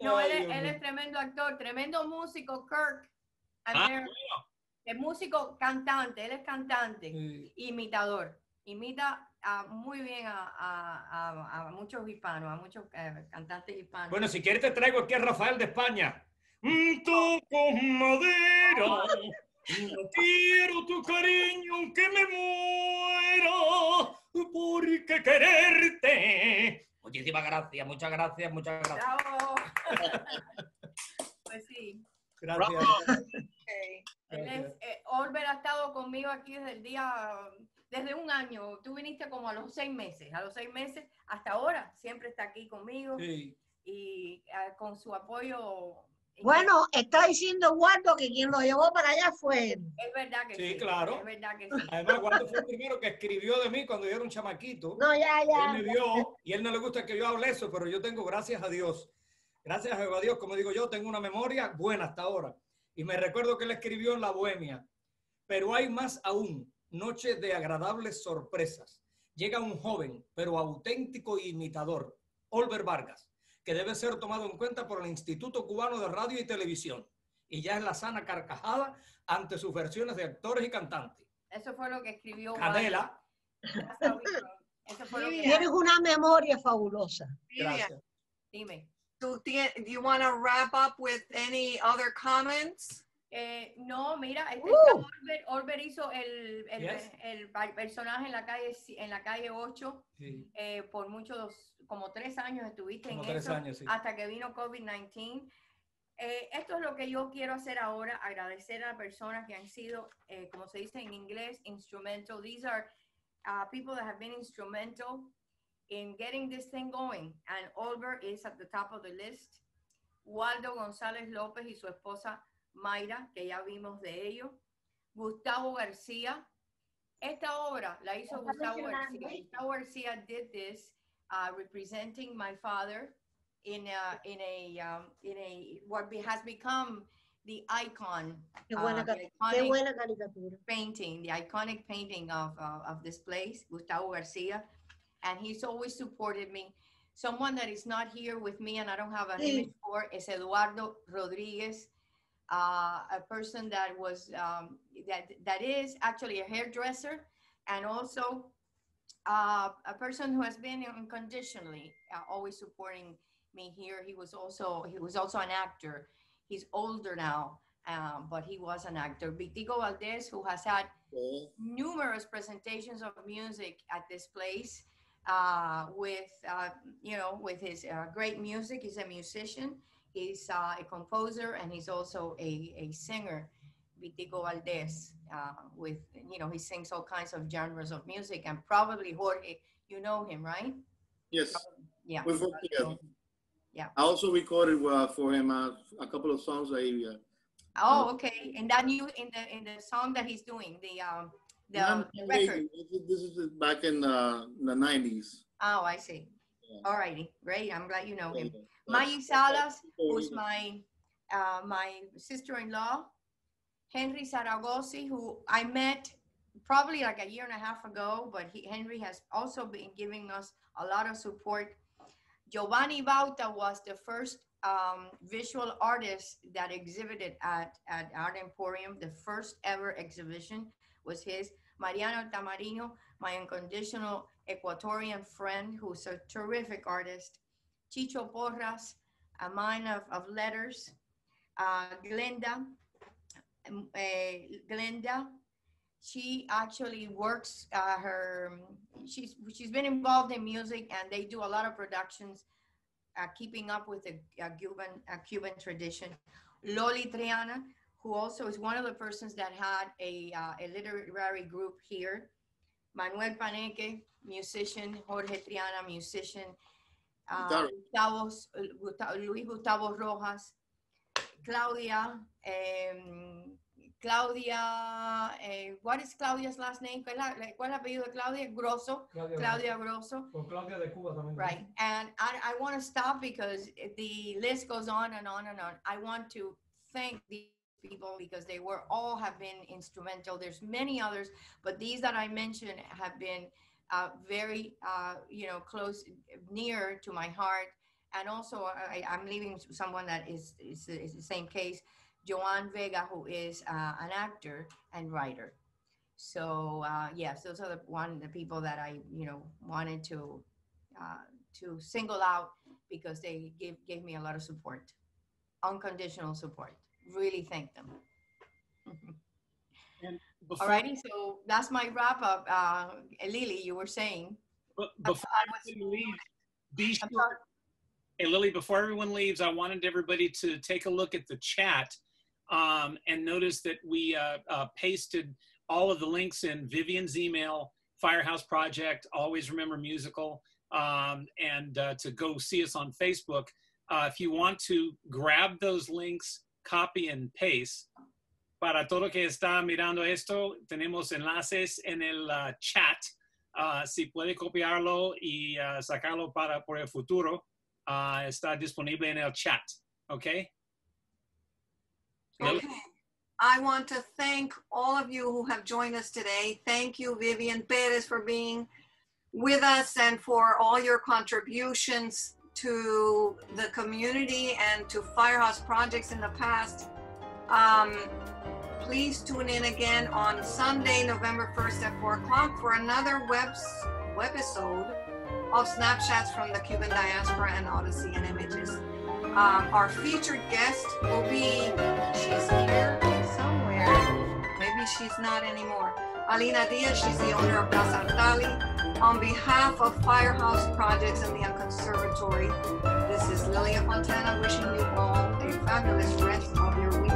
No, él es tremendo actor, tremendo músico, Kirk. Es músico, cantante, él es cantante, imitador, imita muy bien a muchos hispanos, a muchos cantantes hispanos. Bueno, si quieres te traigo aquí a Rafael de España. Toco madera, no quiero tu cariño aunque me muero, porque quererte. Muchísimas gracias, muchas gracias, muchas gracias. Bravo. Pues sí. Gracias. Bravo. Okay. Olver ha estado conmigo aquí desde un año. Tú viniste como a los 6 meses. A los 6 meses, hasta ahora, siempre está aquí conmigo. Sí. Y con su apoyo. Bueno, está diciendo Waldo que quien lo llevó para allá fue él. Es verdad que sí. Sí, claro. Es verdad que sí. Además, Waldo fue el primero que escribió de mí cuando yo era un chamaquito. No, ya. Él me vio, y él no le gusta que yo hable eso, pero yo tengo, gracias a Dios. Gracias a Dios, como digo yo, tengo una memoria buena hasta ahora. Y me recuerdo que él escribió en La Bohemia. Pero hay más aún, noche de agradables sorpresas. Llega un joven, pero auténtico imitador, Olver Vargas, que debe ser tomado en cuenta por el Instituto Cubano de Radio y Televisión. Y ya es la sana carcajada ante sus versiones de actores y cantantes. Eso fue lo que escribió Canela. Tienes una memoria fabulosa. Gracias. Dime. Do you want to wrap up with any other comments? No, mira, Olver hizo el personaje en la calle 8. Sí. Por como 3 años estuviste como en 3 años, sí. Hasta que vino COVID-19. Esto es lo que yo quiero hacer ahora, agradecer a las personas que han sido, como se dice en inglés, instrumental. These are people that have been instrumental in getting this thing going, and Olver is at the top of the list. Waldo González López y su esposa Mayra, que ya vimos de ellos. Gustavo García. Esta obra la hizo Gustavo García. Gustavo García did this representing my father in a what has become the icon. The iconic painting of this place, Gustavo García. And he's always supported me. Someone that is not here with me and I don't have an image for is Eduardo Rodriguez, a person that was, that is actually a hairdresser and also a person who has been unconditionally always supporting me here. He was also an actor. He's older now, but he was an actor. Vitico Valdez, who has had numerous presentations of music at this place, with his great music. He's a musician, he's a composer, and he's also a singer, Vitico Valdez, he sings all kinds of genres of music, and probably Jorge, you know him, right? Yes. Yeah. We've worked together. Yeah. I also recorded for him a couple of songs. Okay. And that new in the song that he's doing, the record. This is back in the 90s. Oh, I see. Yeah. All righty. Great. I'm glad you know him. Maggie Salas, who's my sister-in-law. Henry Saragossi, who I met probably like a 1.5 years ago, but Henry has also been giving us a lot of support. Giovanni Bauta was the first visual artist that exhibited at Art Emporium. The first ever exhibition was his. Mariano Tamarino, my unconditional Ecuadorian friend, who's a terrific artist. Chicho Porras, a mine of letters, Glenda, she actually works she's been involved in music, and they do a lot of productions, keeping up with the Cuban tradition. Loli Triana, who also is one of the persons that had a literary group here. Manuel Paneque, musician. Jorge Triana, musician. Luis Gustavo Rojas. Claudia, what is Claudia's last name? ¿Cuál es el apellido de Claudia? Grosso. Claudia Grosso. Con Claudia de Cuba también. Right. And I want to stop because the list goes on and on and on. I want to thank these people because they were all have been instrumental. There's many others, but these that I mentioned have been very, close, near to my heart. And also, I'm leaving someone that is the same case, Joan Vega, who is an actor and writer. So yes, those are the people that I wanted to single out because they gave me a lot of support, unconditional support. Really thank them. Alrighty, so that's my wrap up. Lily, you were saying. But before everyone leaves, be sure. Hey Lily, before everyone leaves, I wanted everybody to take a look at the chat and notice that we pasted all of the links in Vivian's email, Firehouse Project, Always Remember Musical, and to go see us on Facebook. If you want to grab those links, copy and paste. Para todo que está mirando esto, tenemos enlaces en el chat. Si puede copiarlo y sacarlo por el futuro. Está disponible en el chat, okay? Okay. I want to thank all of you who have joined us today. Thank you, Vivian Perez, for being with us and for all your contributions to the community and to Firehouse Projects in the past. Please tune in again on Sunday, November 1st at 4 o'clock for another webisode of snapshots from the Cuban diaspora and Odyssey and Images. Our featured guest will be, she's here somewhere, maybe she's not anymore, Alina Diaz. She's the owner of Plaza Artali. On behalf of Firehouse Projects and the Conservatory, this is Lilia Fontana wishing you all a fabulous rest of your week.